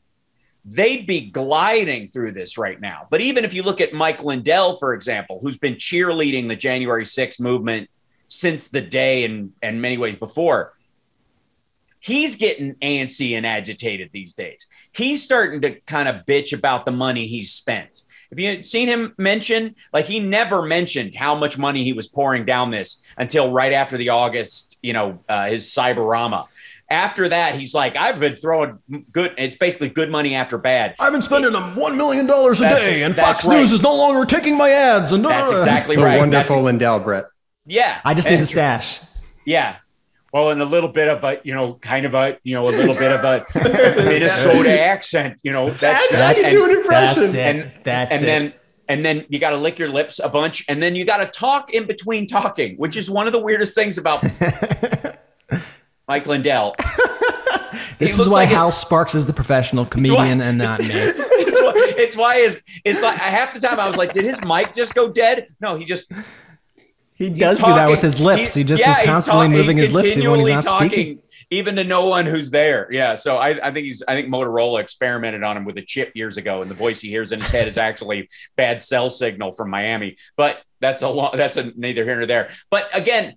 they'd be gliding through this right now. But even if you look at Mike Lindell, for example, who's been cheerleading the January sixth movement since the day and, and many ways before, he's getting antsy and agitated these days. He's starting to kind of bitch about the money he's spent. Have you seen him mention, like, he never mentioned how much money he was pouring down this until right after the August, you know, uh, his Cyberama. After that, he's like, I've been throwing good. It's basically good money after bad. I've been spending it, one million dollars a day, and Fox right. News is no longer taking my ads. And that's exactly the right. Wonderful that's Lindell, Brett. Yeah. I just need the stash. Yeah. Well, and a little bit of a, you know, kind of a, you know, a little bit of a Minnesota accent, you know. That's, that's how you do an impression. That's it. And, that's and it. then and then you got to lick your lips a bunch, and then you got to talk in between talking, which is one of the weirdest things about Mike Lindell. This is why like Hal it, Sparks is the professional comedian why, and not me. It's why, it's why is it's like half the time I was like, did his mic just go dead? No, he just. He does do that with his lips. He just yeah, is constantly moving his lips even when he's not talking, speaking. Even to no one who's there. Yeah. So I, I think he's. I think Motorola experimented on him with a chip years ago, and the voice he hears in his head is actually bad cell signal from Miami. But that's a lot. That's a neither here nor there. But again,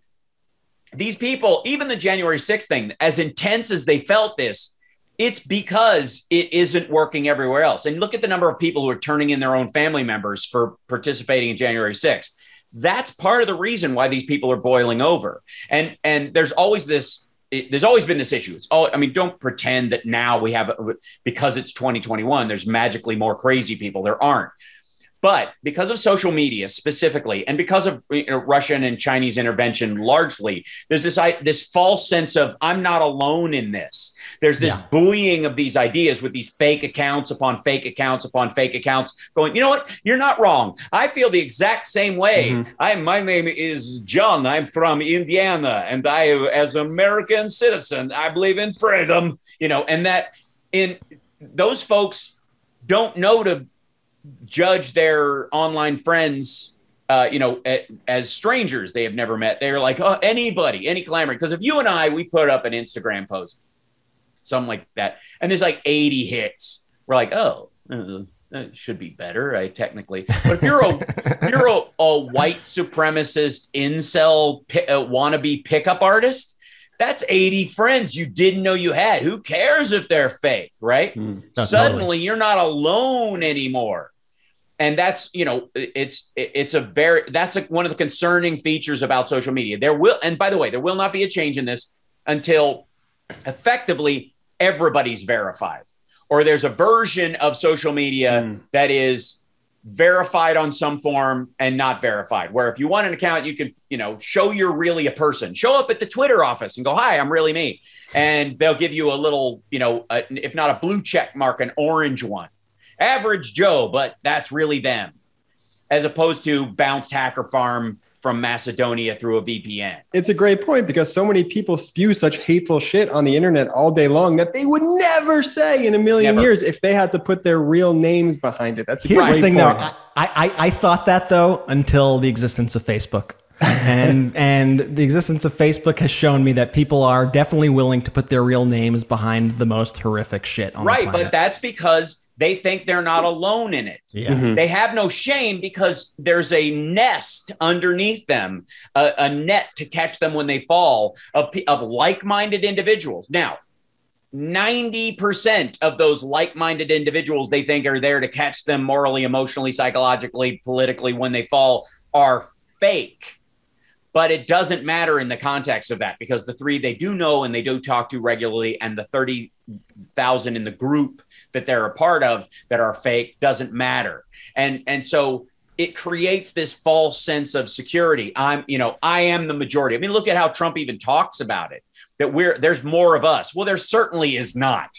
these people, even the January sixth thing, as intense as they felt this, It's because it isn't working everywhere else. And look at the number of people who are turning in their own family members for participating in January sixth. That's part of the reason why these people are boiling over. And and there's always this, it, there's always been this issue. It's all, I mean, don't pretend that now we have, because it's twenty twenty-one, there's magically more crazy people. There aren't. But because of social media specifically, and because of you know, Russian and Chinese intervention largely, there's this, I, this false sense of I'm not alone in this. There's this yeah. buoying of these ideas with these fake accounts upon fake accounts upon fake accounts going, you know what? You're not wrong. I feel the exact same way. Mm-hmm. I, my name is John. I'm from Indiana. And I, as an American citizen, I believe in freedom, you know, and that in those folks don't know to judge their online friends, uh, you know, a, as strangers they have never met. They're like, oh, anybody, any clamor. Because if you and I, we put up an Instagram post, something like that, and there's like eighty hits, we're like, oh, uh, that should be better, I technically. But if you're a, if you're a, a white supremacist incel pi- uh, wannabe pickup artist, that's eighty friends you didn't know you had. Who cares if they're fake, right? Mm, Suddenly you're not alone anymore. And that's, you know, it's, it's a very, that's a, one of the concerning features about social media. There will, and by the way, there will not be a change in this until effectively everybody's verified, or there's a version of social media mm. that is verified on some form and not verified, where if you want an account, you can, you know, show you're really a person, show up at the Twitter office and go, hi, I'm really me. And they'll give you a little, you know, a, if not a blue check mark, an orange one, average Joe, but that's really them, as opposed to bounced hacker farm from Macedonia through a V P N. It's a great point, because so many people spew such hateful shit on the internet all day long that they would never say in a million never. years if they had to put their real names behind it. That's a Here's great point. Here's the thing, point. though. I, I, I thought that, though, until the existence of Facebook. and and the existence of Facebook has shown me that people are definitely willing to put their real names behind the most horrific shit on right, the planet. But that's because they think they're not alone in it. Yeah. Mm-hmm. They have no shame because there's a nest underneath them, a, a net to catch them when they fall, of, of like-minded individuals. Now, ninety percent of those like-minded individuals they think are there to catch them morally, emotionally, psychologically, politically when they fall are fake. But it doesn't matter in the context of that, because the three they do know and they do talk to regularly, and the thirty thousand in the group that they're a part of that are fake doesn't matter. And and so it creates this false sense of security. I'm, you know, I am the majority. I mean, look at how Trump even talks about it, that we're there's more of us. Well, there certainly is not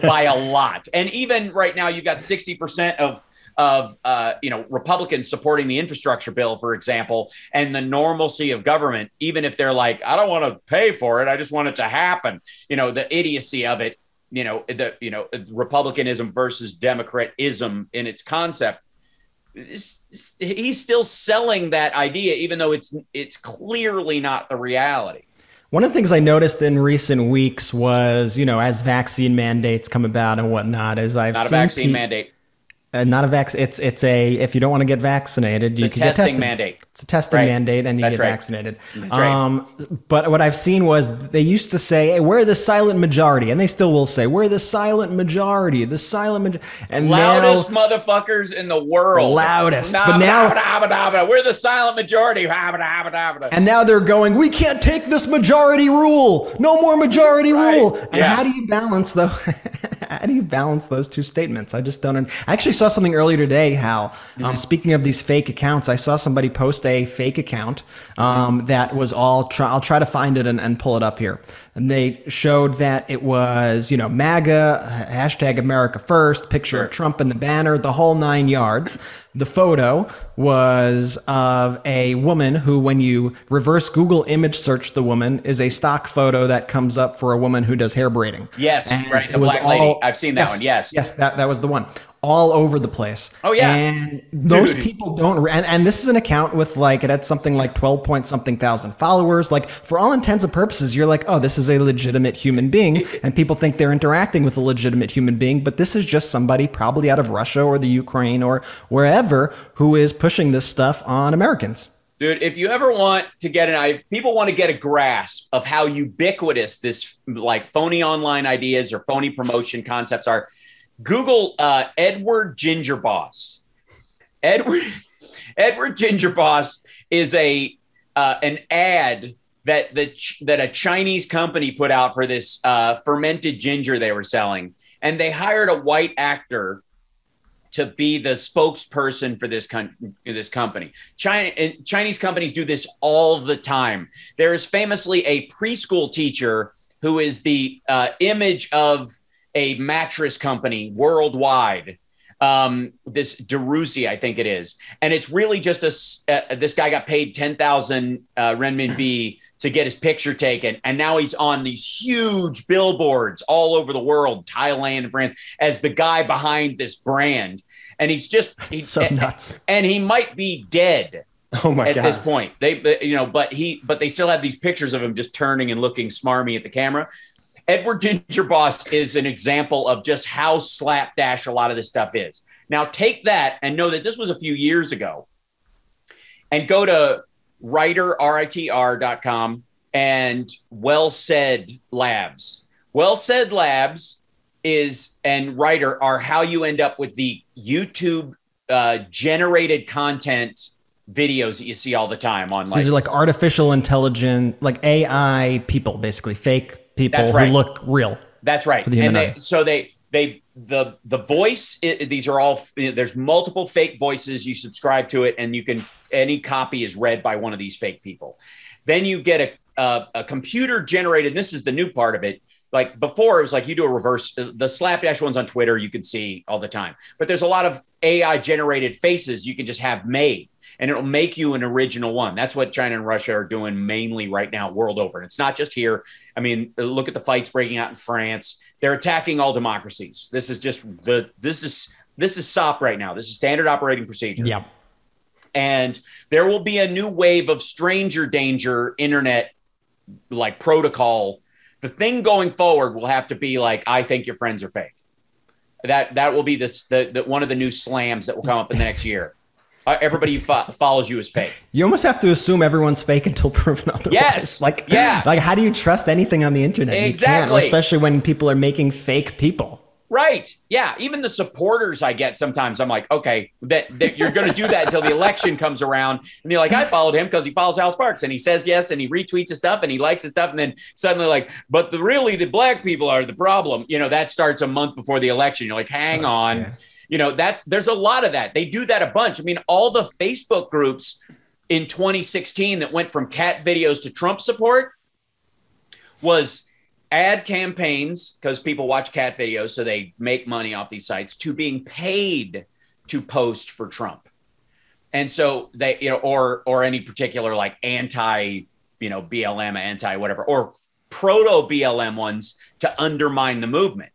by a lot. And even right now, you've got sixty percent of of, uh, you know, Republicans supporting the infrastructure bill, for example, and the normalcy of government, even if they're like, I don't want to pay for it, I just want it to happen. You know, the idiocy of it, you know, the, you know, Republicanism versus Democratism in its concept. It's, he's still selling that idea, even though it's, it's clearly not the reality. One of the things I noticed in recent weeks was, you know, as vaccine mandates come about and whatnot, as I've not seen a vaccine pe- mandate. Uh, not a vaccine. It's it's a if you don't want to get vaccinated, it's you can testing get tested. Mandate. It's a testing right. mandate, and you That's get right. vaccinated. That's um, right. But what I've seen was they used to say, hey, "We're the silent majority," and they still will say, "We're the silent majority." The silent majority, and loudest now, motherfuckers in the world, loudest. Nah, but now nah, nah, nah, nah, nah. we're the silent majority, nah, nah, nah, nah, nah. and now they're going, "We can't take this majority rule. No more majority right. rule." And yeah. how do you balance though? How do you balance those two statements? I just don't. I actually saw something earlier today, Hal. Mm-hmm. Um, speaking of these fake accounts, I saw somebody post a fake account um, mm-hmm. that was all. Try, I'll try to find it and, and pull it up here. And they showed that it was, you know, MAGA, hashtag America First, picture sure. of Trump in the banner, the whole nine yards. The photo was of a woman who, when you reverse Google image search the woman, is a stock photo that comes up for a woman who does hair braiding. Yes, and right, the black all, lady. I've seen that yes, one, yes. Yes, that, that was the one. All over the place. Oh, yeah. And those Dude. people don't... And, and this is an account with, like, it had something like twelve point something thousand followers. Like, for all intents and purposes, you're like, oh, this is a legitimate human being. And people think they're interacting with a legitimate human being. But this is just somebody probably out of Russia or the Ukraine or wherever who is pushing this stuff on Americans. Dude, if you ever want to get an idea, people want to get a grasp of how ubiquitous this like phony online ideas or phony promotion concepts are, Google uh, Edward Gingerboss. Edward Edward Gingerboss is a uh, an ad that the that a Chinese company put out for this uh, fermented ginger they were selling, and they hired a white actor to be the spokesperson for this con- this company. China and Chinese companies do this all the time. There is famously a preschool teacher who is the uh, image of a mattress company worldwide. Um, this Darusi, I think it is. And it's really just a, uh, this guy got paid ten thousand uh, renminbi to get his picture taken. And now he's on these huge billboards all over the world, Thailand, France, as the guy behind this brand. And he's just, he's so nuts. And he might be dead. Oh my God. At this point, they, you know, but he, but they still have these pictures of him just turning and looking smarmy at the camera. Edward Gingerboss is an example of just how slapdash a lot of this stuff is. Now take that and know that this was a few years ago, and go to writer, R I T R dot com, and Well Said Labs. Well Said Labs is, and Writer are how you end up with the YouTube uh, generated content videos that you see all the time on. So these are like artificial intelligence, like A I people, basically fake people. That's right. Who look real. That's right. And they, so they, they, the, the voice, it, these are all, there's multiple fake voices. You subscribe to it and you can, any copy is read by one of these fake people. Then you get a, a, a computer generated. And this is the new part of it. Like before it was like you do a reverse, the slapdash ones on Twitter, you can see all the time, but there's a lot of A I generated faces you can just have made. And it'll make you an original one. That's what China and Russia are doing mainly right now, world over. And it's not just here. I mean, look at the fights breaking out in France. They're attacking all democracies. This is just the this is this is S O P right now. This is standard operating procedure. Yeah. And there will be a new wave of stranger danger internet like protocol. The thing going forward will have to be like, I think your friends are fake. That that will be this the, the one of the new slams that will come up in the next year. Everybody fo- follows you is fake. You almost have to assume everyone's fake until proven otherwise. Yes. Like, yeah. Like, how do you trust anything on the internet? Exactly. Especially when people are making fake people. Right. Yeah. Even the supporters I get sometimes, I'm like, okay, that, that you're going to do that until the election comes around. And you're like, I followed him because he follows Hal Sparks and he says yes and he retweets his stuff and he likes his stuff. And then suddenly like, but the, really the black people are the problem. You know, that starts a month before the election. You're like, hang oh, on. Yeah. You know, that there's a lot of that. They do that a bunch. I mean, all the Facebook groups in twenty sixteen that went from cat videos to Trump support was ad campaigns, because people watch cat videos, so they make money off these sites, to being paid to post for Trump. And so they, you know, or or any particular like anti, you know, B L M, anti whatever, or proto B L M ones to undermine the movement.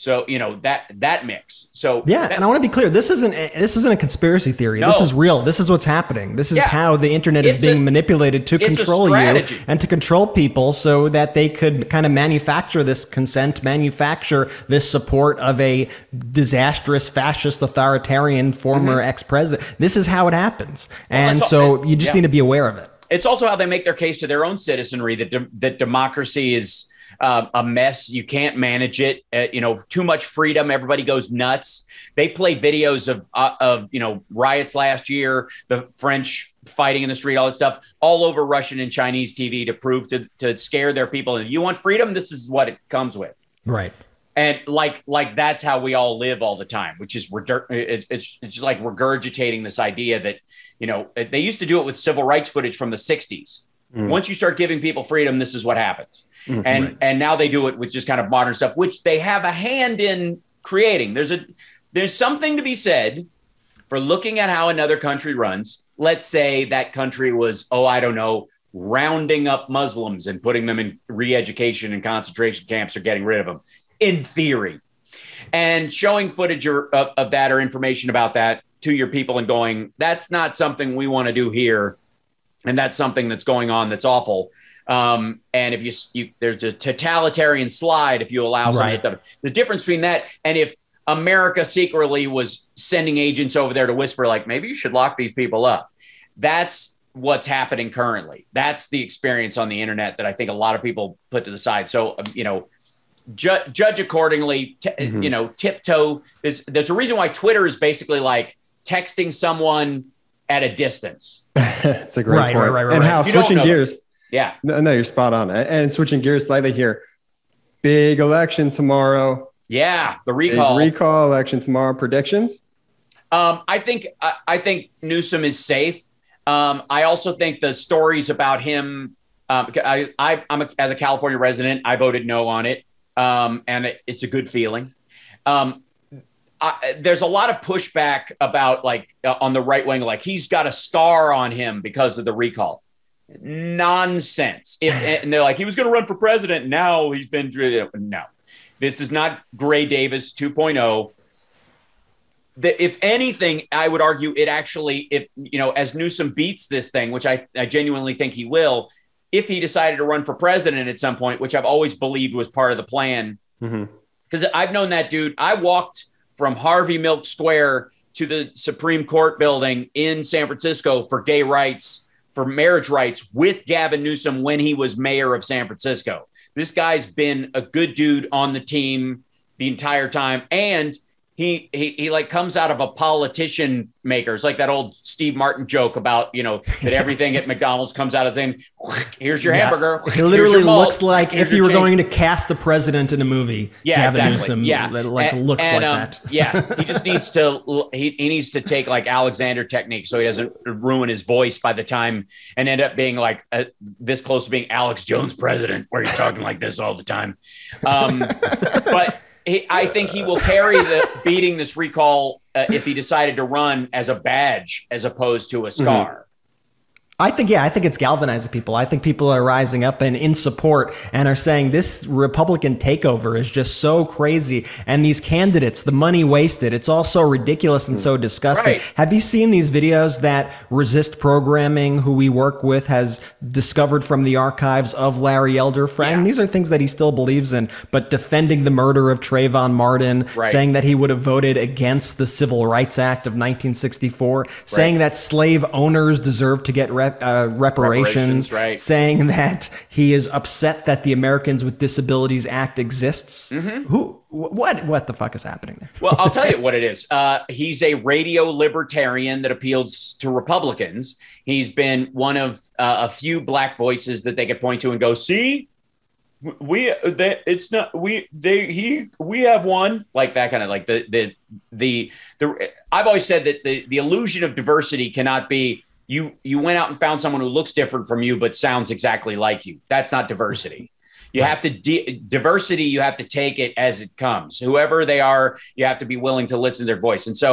So, you know, that that mix. So yeah, that, and I want to be clear. This isn't this isn't a conspiracy theory. No. This is real. This is what's happening. This is yeah. how the internet is it's being a, manipulated to control you and to control people so that they could kind of manufacture this consent, manufacture this support of a disastrous fascist authoritarian former mm-hmm. ex-president. This is how it happens. Well, and all, so and, you just yeah. need to be aware of it. It's also how they make their case to their own citizenry that de- that democracy is Uh, a mess. You can't manage it. Uh, you know, too much freedom. Everybody goes nuts. They play videos of, uh, of, you know, riots last year, the French fighting in the street, all that stuff all over Russian and Chinese T V to prove to, to scare their people. If you want freedom, this is what it comes with. Right. And like, like that's how we all live all the time, which is, it's, it's just like regurgitating this idea that, you know, they used to do it with civil rights footage from the sixties. Mm. Once you start giving people freedom, this is what happens. Mm-hmm. And right. and now they do it with just kind of modern stuff, which they have a hand in creating. There's a there's something to be said for looking at how another country runs. Let's say that country was, oh, I don't know, rounding up Muslims and putting them in re-education and concentration camps or getting rid of them, in theory. And showing footage or, of, of that or information about that to your people and going, that's not something we want to do here. And that's something that's going on that's awful. Um, and if you, you, there's a totalitarian slide, if you allow some right. of this stuff, the difference between that and if America secretly was sending agents over there to whisper, like, maybe you should lock these people up. That's what's happening currently. That's the experience on the internet that I think a lot of people put to the side. So, you know, ju- judge accordingly, t- mm-hmm. you know, tiptoe. There's, there's a reason why Twitter is basically like texting someone at a distance. That's a great right, point. Right, right, right, and how right. switching gears. That. Yeah. No, no, you're spot on. And switching gears slightly here. Big election tomorrow. Yeah. The recall. Big recall election tomorrow. Predictions? Um, I think, I, I think Newsom is safe. Um, I also think the stories about him, um, I, I, I'm a, as a California resident, I voted no on it. Um, and it, it's a good feeling. Um, I, there's a lot of pushback about like uh, on the right wing, like he's got a scar on him because of the recall. Nonsense. If, and they're like, he was going to run for president. Now he's been driven. No, this is not Gray Davis two point oh. That if anything, I would argue it actually, if, you know, as Newsom beats this thing, which I, I genuinely think he will, if he decided to run for president at some point, which I've always believed was part of the plan, because mm-hmm. I've known that dude. I walked from Harvey Milk Square to the Supreme Court building in San Francisco for gay rights, for marriage rights with Gavin Newsom when he was mayor of San Francisco. This guy's been a good dude on the team the entire time. And He, he he like comes out of a politician maker. It's like that old Steve Martin joke about, you know, that everything at McDonald's comes out of the thing. Here's your yeah. hamburger. It literally looks like Here's if you were change. going to cast the president in a movie. Yeah, Gavin exactly. Newsom, yeah. That like and, looks and, like um, that. Yeah. He just needs to he, he needs to take like Alexander technique so he doesn't ruin his voice by the time and end up being like uh, this close to being Alex Jones president, where you're talking like this all the time. Um, but He, I think he will carry the beating this recall uh, if he decided to run as a badge as opposed to a scar. Mm-hmm. I think, yeah, I think it's galvanizing people. I think people are rising up and in support and are saying this Republican takeover is just so crazy. And these candidates, the money wasted, it's all so ridiculous and so disgusting. Right. Have you seen these videos that Resist Programming, who we work with, has discovered from the archives of Larry Elder? Friend, yeah. These are things that he still believes in, but defending the murder of Trayvon Martin, right. saying that he would have voted against the Civil Rights Act of nineteen sixty-four, right. saying that slave owners deserve to get rep- Uh, reparations, reparations right. saying that he is upset that the Americans with Disabilities Act exists. Mm-hmm. Who, wh- what, what the fuck is happening there? Well, I'll tell you what it is. Uh, he's a radio libertarian that appeals to Republicans. He's been one of uh, a few black voices that they could point to and go, see, we, they, it's not, we, they, he, we have one like that kind of like the, the, the, the, I've always said that the, the illusion of diversity cannot be, You you went out and found someone who looks different from you, but sounds exactly like you. That's not diversity. You right. have to de- diversity. You have to take it as it comes. Whoever they are, you have to be willing to listen to their voice. And so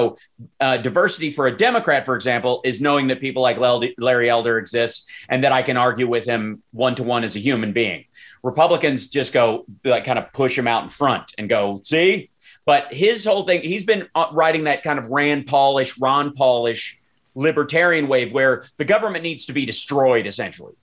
uh, diversity for a Democrat, for example, is knowing that people like Larry Elder exists and that I can argue with him one to one as a human being. Republicans just go like kind of push him out in front and go, see, but his whole thing, he's been writing that kind of Rand Paul-ish, Ron Paul-ish libertarian wave where the government needs to be destroyed, essentially.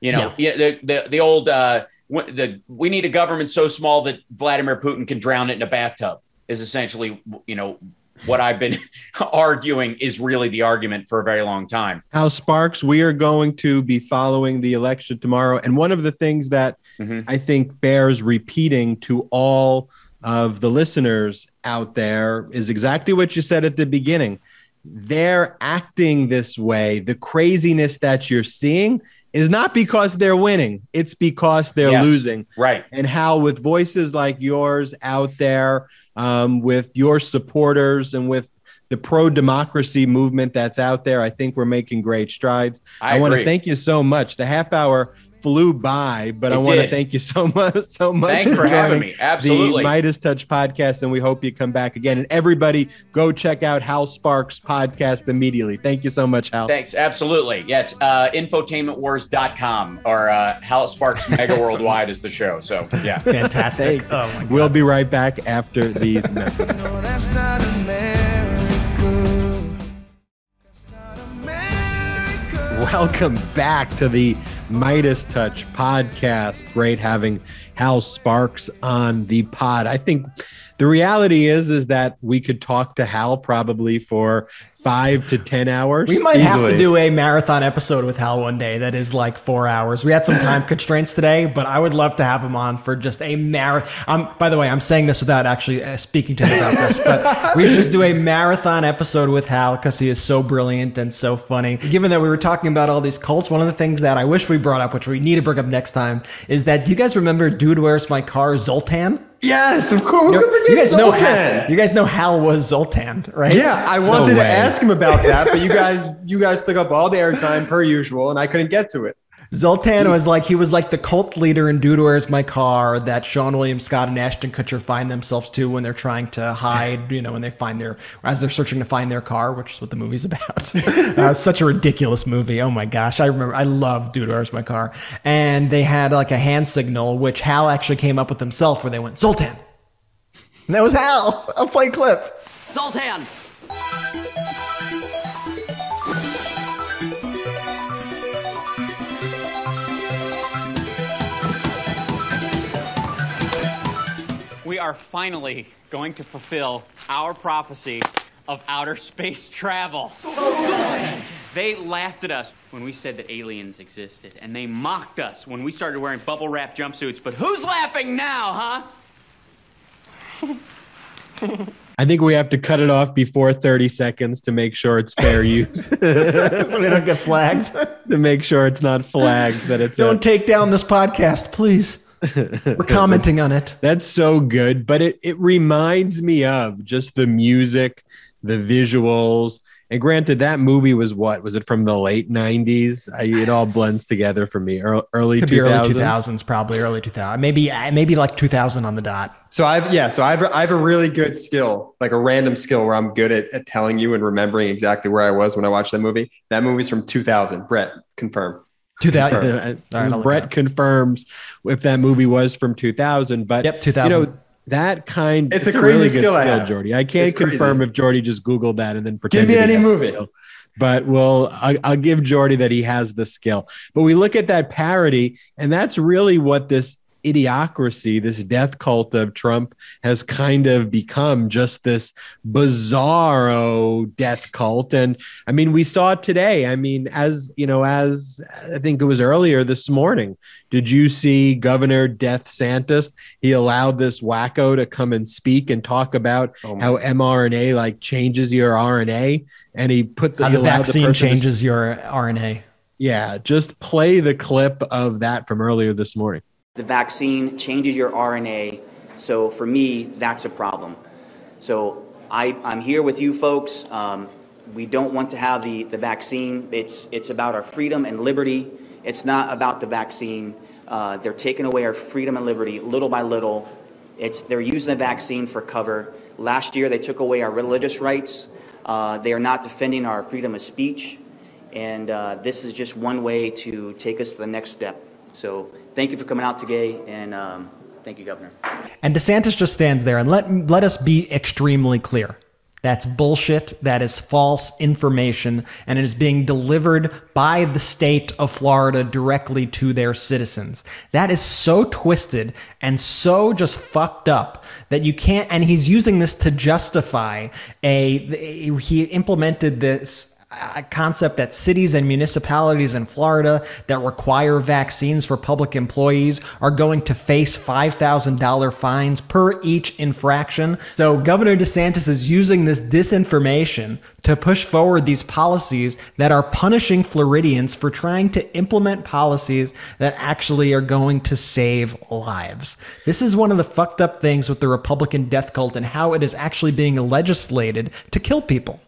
You know, yeah. the, the the old uh, the we need a government so small that Vladimir Putin can drown it in a bathtub is essentially, you know, what I've been arguing is really the argument for a very long time. Hal Sparks, we are going to be following the election tomorrow, and one of the things that mm-hmm. I think bears repeating to all of the listeners out there is exactly what you said at the beginning. They're acting this way. The craziness that you're seeing is not because they're winning. It's because they're yes, losing. Right. And how with voices like yours out there, um, with your supporters and with the pro-democracy movement that's out there, I think we're making great strides. I, I want to thank you so much. The half hour flew by, but it I want to thank you so much, so much Thanks for, for having me. Absolutely, the Midas Touch podcast, and we hope you come back again. And everybody, go check out Hal Sparks' podcast immediately. Thank you so much, Hal. Thanks, absolutely. Yeah, it's uh, infotainment wars dot com or uh, Hal Sparks Mega Worldwide is the show. So yeah, fantastic. Oh my God. We'll be right back after these messages. No, that's not America. That's not America. Welcome back to the Midas Touch podcast. Great having Hal Sparks on the pod. I think the reality is, is that we could talk to Hal probably for five to ten hours. We might easily. have to do a marathon episode with Hal one day that is like four hours. We had some time constraints today, but I would love to have him on for just a marathon. By the way, I'm saying this without actually uh, speaking to him about this, but we just do a marathon episode with Hal because he is so brilliant and so funny. Given that we were talking about all these cults, one of the things that I wish we brought up, which we need to bring up next time, is that do you guys remember Dude Where's My Car, Zoltan? Yes, of course. You, know, you, guys know Hal, you guys know Hal was Zoltan, right? Yeah, I wanted no to ask him about that, but you guys you guys took up all the airtime per usual, and I couldn't get to it. Zoltan was like, he was like the cult leader in Dude Where's My Car that Sean William Scott and Ashton Kutcher find themselves to when they're trying to hide, you know, when they find their, as they're searching to find their car, which is what the movie's about. uh, such a ridiculous movie. Oh my gosh. I remember, I love Dude Where's My Car. And they had like a hand signal, which Hal actually came up with himself, where they went, Zoltan. And that was Hal. I'll play a clip. Zoltan. We are finally going to fulfill our prophecy of outer space travel. They laughed at us when we said that aliens existed, and they mocked us when we started wearing bubble wrap jumpsuits. But who's laughing now, huh? I think we have to cut it off before thirty seconds to make sure it's fair use. So we don't get flagged. To make sure it's not flagged. That it's Don't a- take down this podcast, please. We're commenting on it. That's so good. But it, it reminds me of just the music, the visuals. And granted, that movie was what? Was it from the late nineties? I, it all blends together for me. Early Could two thousands. Be early two thousands, probably early two thousands. Maybe maybe like two thousand on the dot. So I've yeah, so I've I have a really good skill, like a random skill where I'm good at, at telling you and remembering exactly where I was when I watched that movie. That movie's from two thousand. Brett, confirm. two thousand. Sorry, Brett confirms if that movie was from two thousand, but yep, two thousand. You know, that kind it's, it's a crazy really skill, good skill, Jordy. I can't it's confirm crazy. If Jordy just Googled that and then pretended. Give me any movie. Skill. But we'll, I, I'll give Jordy that he has the skill. But we look at that parody, and that's really what this idiocracy, this death cult of Trump has kind of become, just this bizarro death cult. And I mean, we saw it today. I mean, as you know, as I think it was earlier this morning, did you see Governor Death Santis? He allowed this wacko to come and speak and talk about oh how mRNA like changes your R N A. And he put the, he the vaccine the changes to, your R N A. Yeah. Just play the clip of that from earlier this morning. The vaccine changes your R N A, so for me, that's a problem. So I, I'm here with you folks. Um, we don't want to have the, the vaccine. It's, it's about our freedom and liberty. It's not about the vaccine. Uh, they're taking away our freedom and liberty little by little. It's, they're using the vaccine for cover. Last year, they took away our religious rights. Uh, they are not defending our freedom of speech. And uh, this is just one way to take us to the next step. So thank you for coming out today, and um, thank you, Governor. And DeSantis just stands there, and let let us be extremely clear. That's bullshit. That is false information, and it is being delivered by the state of Florida directly to their citizens. That is so twisted and so just fucked up that you can't, and he's using this to justify a, he implemented this a concept that cities and municipalities in Florida that require vaccines for public employees are going to face five thousand dollars fines per each infraction. So Governor DeSantis is using this disinformation to push forward these policies that are punishing Floridians for trying to implement policies that actually are going to save lives. This is one of the fucked up things with the Republican death cult and how it is actually being legislated to kill people.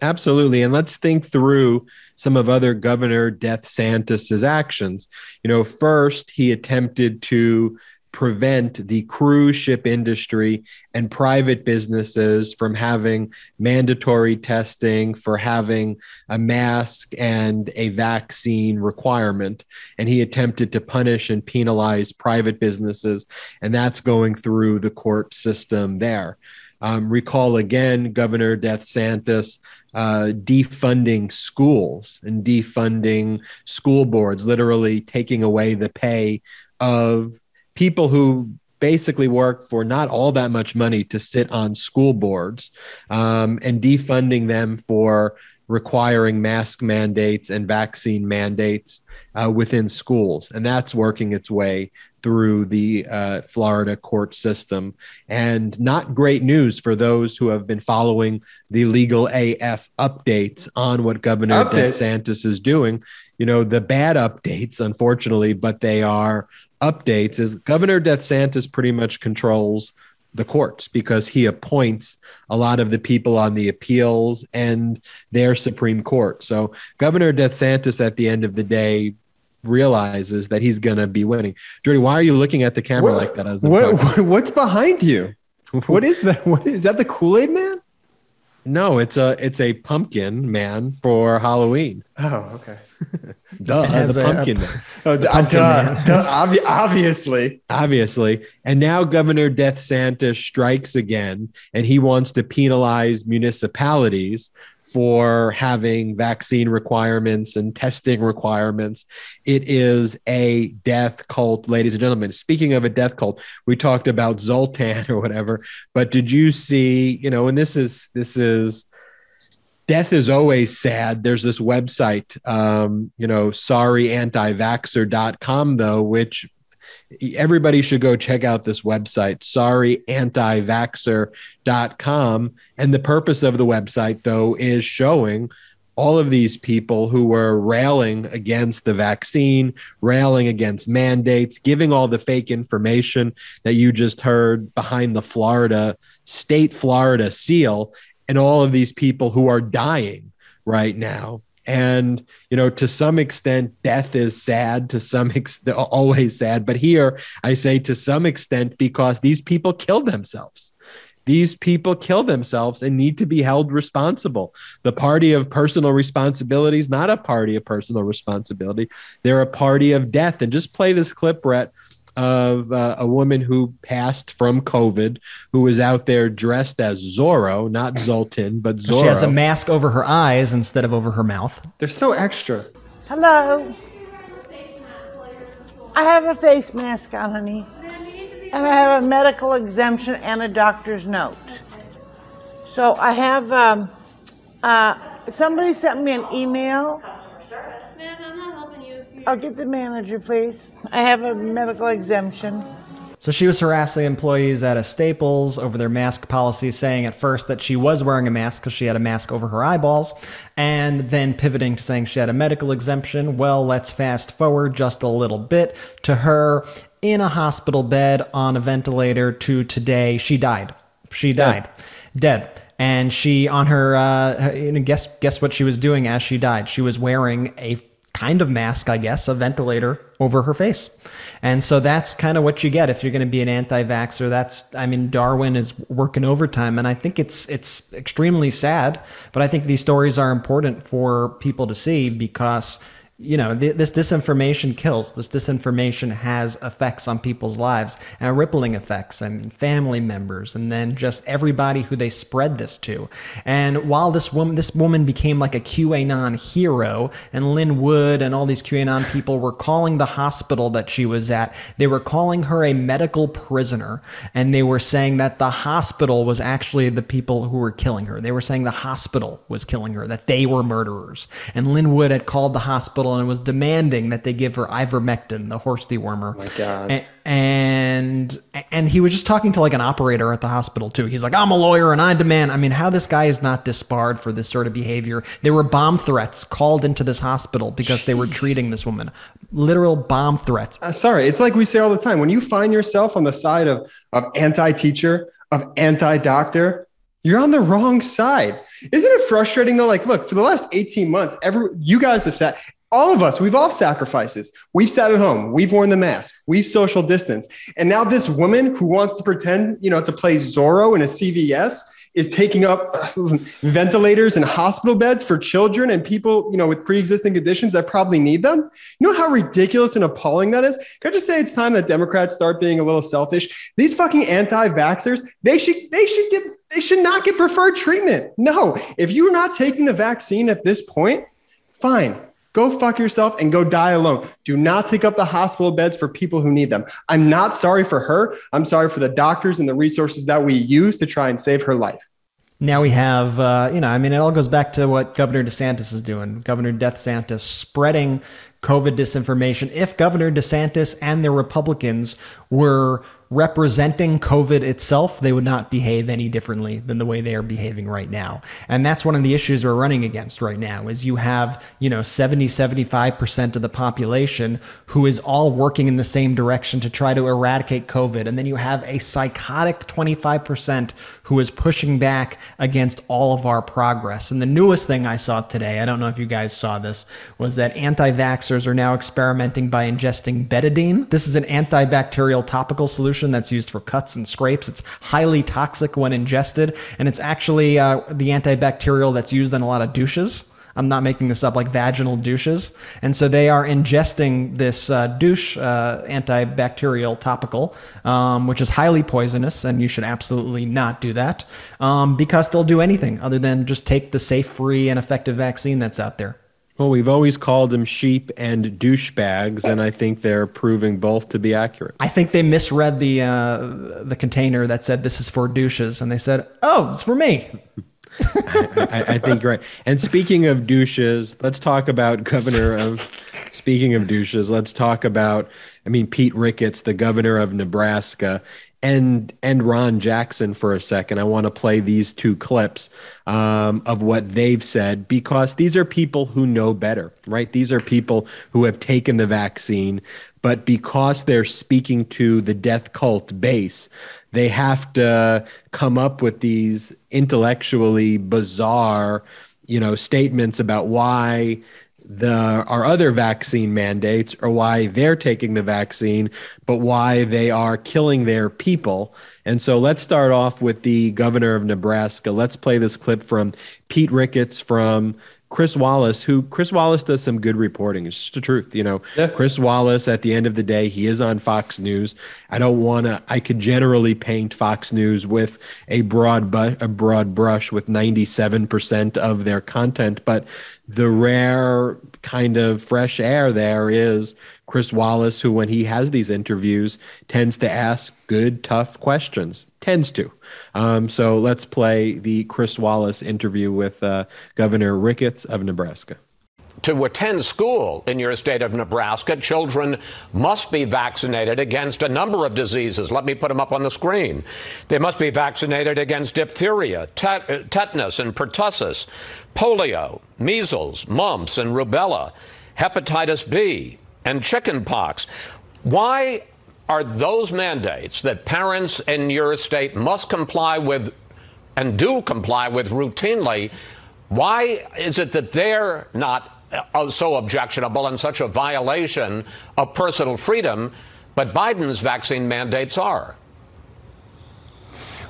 Absolutely. And let's think through some of other Governor DeSantis's actions. You know, first, he attempted to prevent the cruise ship industry and private businesses from having mandatory testing, for having a mask and a vaccine requirement. And he attempted to punish and penalize private businesses. And that's going through the court system there. Um, recall again, Governor DeSantis uh, defunding schools and defunding school boards, literally taking away the pay of people who basically work for not all that much money to sit on school boards, um, and defunding them for requiring mask mandates and vaccine mandates uh, within schools. And that's working its way through the uh, Florida court system. And not great news for those who have been following the Legal A F updates on what Governor updates. DeSantis is doing. You know, the bad updates, unfortunately, but they are updates, is Governor DeSantis pretty much controls the courts because he appoints a lot of the people on the appeals and their Supreme Court. So Governor DeSantis at the end of the day realizes that he's going to be winning. Jordy, why are you looking at the camera what, like that? As what, what's behind you? What is that? What, is that the Kool-Aid man? No, it's a, it's a pumpkin man for Halloween. Oh, okay. Duh, the a, pumpkin a, man. Oh, the pumpkin duh, man. Duh, obvi- obviously. Obviously. And now Governor DeSantis strikes again, and he wants to penalize municipalities for having vaccine requirements and testing requirements. It is a death cult, ladies and gentlemen. Speaking of a death cult, we talked about Zoltan or whatever, but did you see, you know, and this is, this is, death is always sad. There's this website, um, you know, sorry anti vaxxer dot com though, which everybody should go check out this website, sorry anti vaxxer dot com. And the purpose of the website, though, is showing all of these people who were railing against the vaccine, railing against mandates, giving all the fake information that you just heard behind the Florida state, Florida seal, and all of these people who are dying right now. And, you know, to some extent, death is sad, to some extent, always sad. But here I say to some extent, because these people killed themselves. These people kill themselves and need to be held responsible. The party of personal responsibility is not a party of personal responsibility. They're a party of death. And just play this clip, Brett, of uh, a woman who passed from COVID, who was out there dressed as Zorro, not Zoltan, but Zorro. She has a mask over her eyes instead of over her mouth. They're so extra. Hello. I have a face mask on, honey. And I have a medical exemption and a doctor's note. So I have, um, uh, somebody sent me an email. I'll get the manager, please. I have a medical exemption. So she was harassing employees at a Staples over their mask policy, saying at first that she was wearing a mask because she had a mask over her eyeballs, and then pivoting to saying she had a medical exemption. Well, let's fast forward just a little bit to her in a hospital bed on a ventilator to today. She died. She died. Dead. Dead. And she, on her, uh, guess, guess what she was doing as she died? She was wearing a kind of mask, I guess, a ventilator over her face. And so that's kind of what you get if you're going to be an anti-vaxxer. That's, I mean, Darwin is working overtime, and I think it's it's extremely sad, but I think these stories are important for people to see because, you know, th- this disinformation kills. This disinformation has effects on people's lives and rippling effects, and family members, and then just everybody who they spread this to. And while this woman, this woman became like a QAnon hero, and Lynn Wood and all these QAnon people were calling the hospital that she was at, they were calling her a medical prisoner, and they were saying that the hospital was actually the people who were killing her. They were saying the hospital was killing her, that they were murderers. And Lynn Wood had called the hospital and was demanding that they give her ivermectin, the horse dewormer. Oh my God. And, and and he was just talking to like an operator at the hospital too. He's like, I'm a lawyer and I demand. I mean, how this guy is not disbarred for this sort of behavior. There were bomb threats called into this hospital because Jeez. They were treating this woman. Literal bomb threats. Uh, sorry, it's like we say all the time. When you find yourself on the side of, of anti-teacher, of anti-doctor, you're on the wrong side. Isn't it frustrating though? Like, look, for the last eighteen months, every you guys have sat... All of us, we've all sacrificed this. We've sat at home. We've worn the mask. We've social distanced. And now this woman who wants to pretend, you know, to play Zorro in a C V S is taking up ventilators and hospital beds for children and people, you know, with pre-existing conditions that probably need them. You know how ridiculous and appalling that is? Can I just say it's time that Democrats start being a little selfish? These fucking anti-vaxxers, they should, they should get, they should not get preferred treatment. No, if you're not taking the vaccine at this point, fine. Go fuck yourself and go die alone. Do not take up the hospital beds for people who need them. I'm not sorry for her. I'm sorry for the doctors and the resources that we use to try and save her life. Now we have, uh, you know, I mean, it all goes back to what Governor DeSantis is doing. Governor DeSantis spreading COVID disinformation. If Governor DeSantis and the Republicans were representing COVID itself, they would not behave any differently than the way they are behaving right now. And that's one of the issues we're running against right now is you have, you know, seventy, seventy-five percent of the population who is all working in the same direction to try to eradicate COVID. And then you have a psychotic twenty-five percent who is pushing back against all of our progress. And the newest thing I saw today, I don't know if you guys saw this, was that anti-vaxxers are now experimenting by ingesting betadine. This is an antibacterial topical solution that's used for cuts and scrapes. It's highly toxic when ingested, and it's actually uh, the antibacterial that's used in a lot of douches. I'm not making this up, like vaginal douches. And so they are ingesting this uh, douche uh, antibacterial topical, um, which is highly poisonous, and you should absolutely not do that um, because they'll do anything other than just take the safe, free, and effective vaccine that's out there. Well, we've always called them sheep and douchebags, and I think they're proving both to be accurate. I think they misread the uh, the container that said this is for douches, and they said, "Oh, it's for me." I, I, I think you're right. And speaking of douches, let's talk about Governor of. Speaking of douches, let's talk about. I mean, Pete Ricketts, the governor of Nebraska. And and Ron Jackson for a second. I want to play these two clips um, of what they've said, because these are people who know better, right? These are people who have taken the vaccine, but because they're speaking to the death cult base, they have to come up with these intellectually bizarre, you know, statements about why the our other vaccine mandates or why they're taking the vaccine, but why they are killing their people. And so let's start off with the governor of Nebraska. Let's play this clip from Pete Ricketts from Chris Wallace, who Chris Wallace does some good reporting. It's just the truth. You know, yeah. Chris Wallace, at the end of the day, he is on Fox News. I don't want to, I could generally paint Fox News with a broad, bu- a broad brush with ninety-seven percent of their content, but the rare kind of fresh air there is Chris Wallace, who when he has these interviews tends to ask good, tough questions. Tends to. Um, so let's play the Chris Wallace interview with uh, Governor Ricketts of Nebraska. To attend school in your state of Nebraska, children must be vaccinated against a number of diseases. Let me put them up on the screen. They must be vaccinated against diphtheria, tet- tetanus and pertussis, polio, measles, mumps and rubella, hepatitis B and chickenpox. Why are those mandates that parents in your state must comply with and do comply with routinely? Why is it that they're not so objectionable and such a violation of personal freedom, but Biden's vaccine mandates are?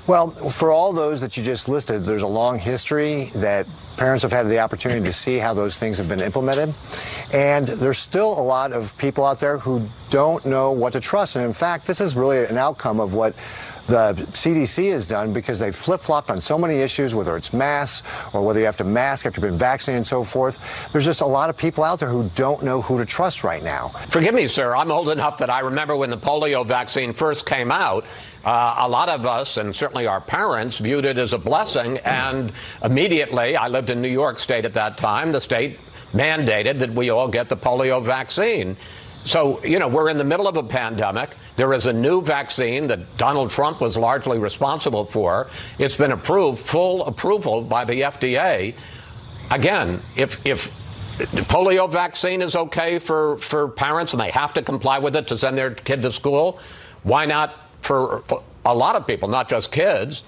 Well, for all those that you just listed, there's a long history that parents have had the opportunity to see how those things have been implemented. And there's still a lot of people out there who don't know what to trust. And in fact, this is really an outcome of what the C D C has done, because they flip-flopped on so many issues, whether it's masks or whether you have to mask after you've been vaccinated and so forth. There's just a lot of people out there who don't know who to trust right now. Forgive me, sir. I'm old enough that I remember when the polio vaccine first came out, uh, a lot of us, and certainly our parents, viewed it as a blessing. And immediately, I lived in New York State at that time, the state mandated that we all get the polio vaccine. So, you know, we're in the middle of a pandemic. There is a new vaccine that Donald Trump was largely responsible for. It's been approved, full approval by the F D A. Again, if if the polio vaccine is okay for, for parents and they have to comply with it to send their kid to school, why not for a lot of people, not just kids,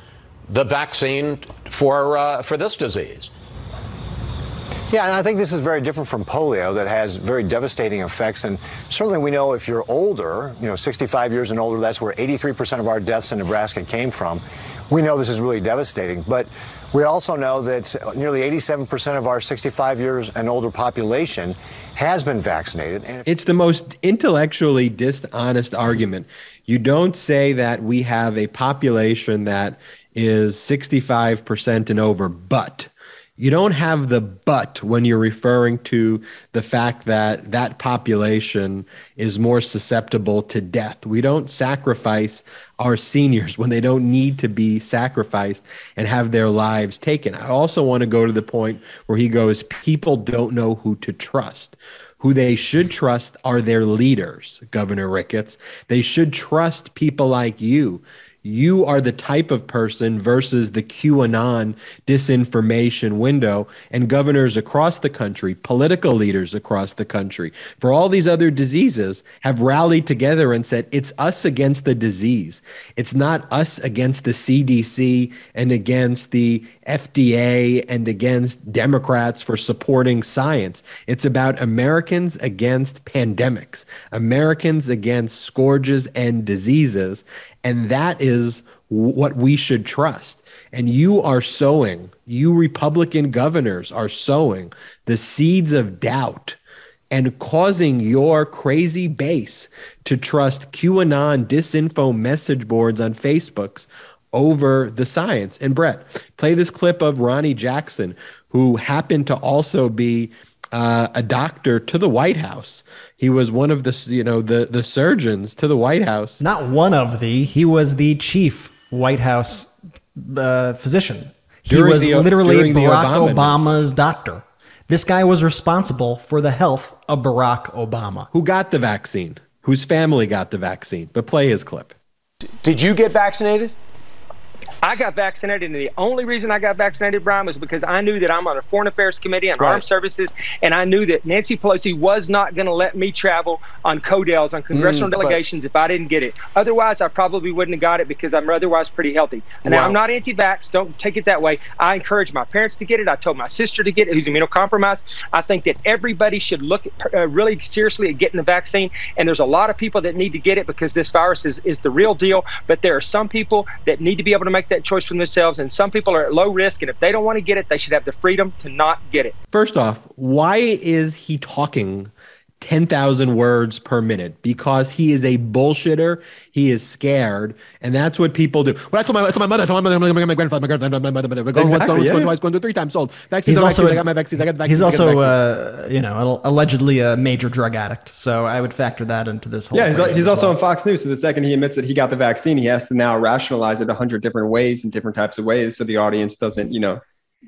the vaccine for uh, for this disease? Yeah, and I think this is very different from polio that has very devastating effects. And certainly we know if you're older, you know, sixty-five years and older, that's where eighty-three percent of our deaths in Nebraska came from. We know this is really devastating. But we also know that nearly eighty-seven percent of our sixty-five years and older population has been vaccinated. And if- it's the most intellectually dishonest argument. You don't say that we have a population that is sixty-five percent and over, but You don't have the but when you're referring to the fact that that population is more susceptible to death. We don't sacrifice our seniors when they don't need to be sacrificed and have their lives taken. I also want to go to the point where he goes, people don't know who to trust. Who they should trust are their leaders, Governor Ricketts. They should trust people like you. You are the type of person versus the QAnon disinformation window, and governors across the country, political leaders across the country, for all these other diseases, have rallied together and said, it's us against the disease. It's not us against the C D C and against the F D A and against Democrats for supporting science. It's about Americans against pandemics, Americans against scourges and diseases. And that is what we should trust. And you are sowing, you Republican governors are sowing the seeds of doubt and causing your crazy base to trust QAnon disinfo message boards on Facebooks over the science. And Brett, play this clip of Ronnie Jackson, who happened to also be uh, a doctor to the White House. He was one of the, you know, the, the surgeons to the White House. Not one of the, he was the chief White House uh, physician. He during was the, literally Barack Obama Obama's doctor. This guy was responsible for the health of Barack Obama. Who got the vaccine, whose family got the vaccine. But play his clip. Did you get vaccinated? I got vaccinated, and the only reason I got vaccinated, Brian, was because I knew that I'm on a Foreign Affairs Committee on right. Armed Services, and I knew that Nancy Pelosi was not going to let me travel on CODELs, on congressional mm, delegations, if I didn't get it. Otherwise, I probably wouldn't have got it because I'm otherwise pretty healthy. And wow. Now, I'm not anti-vax. Don't take it that way. I encourage my parents to get it. I told my sister to get it, who's immunocompromised. I think that everybody should look uh, really seriously at getting the vaccine, and there's a lot of people that need to get it because this virus is, is the real deal, but there are some people that need to be able to make that choice for themselves, and some people are at low risk, and if they don't want to get it, they should have the freedom to not get it. First off, why is he talking ten thousand words per minute? Because he is a bullshitter. He is scared, and that's what people do. Well, I told my, I told my mother, I told my mother, my grandfather, my grandfather, my grandfather, my grandfather, I was going to three times old. Vaccines, I got my vaccines, I got the vaccines. He's also, uh, you know, allegedly a major drug addict, so I would factor that into this whole thing. Yeah, he's, he's also well. on Fox News, so the second he admits that he got the vaccine, he has to now rationalize it a hundred different ways and different types of ways so the audience doesn't, you know,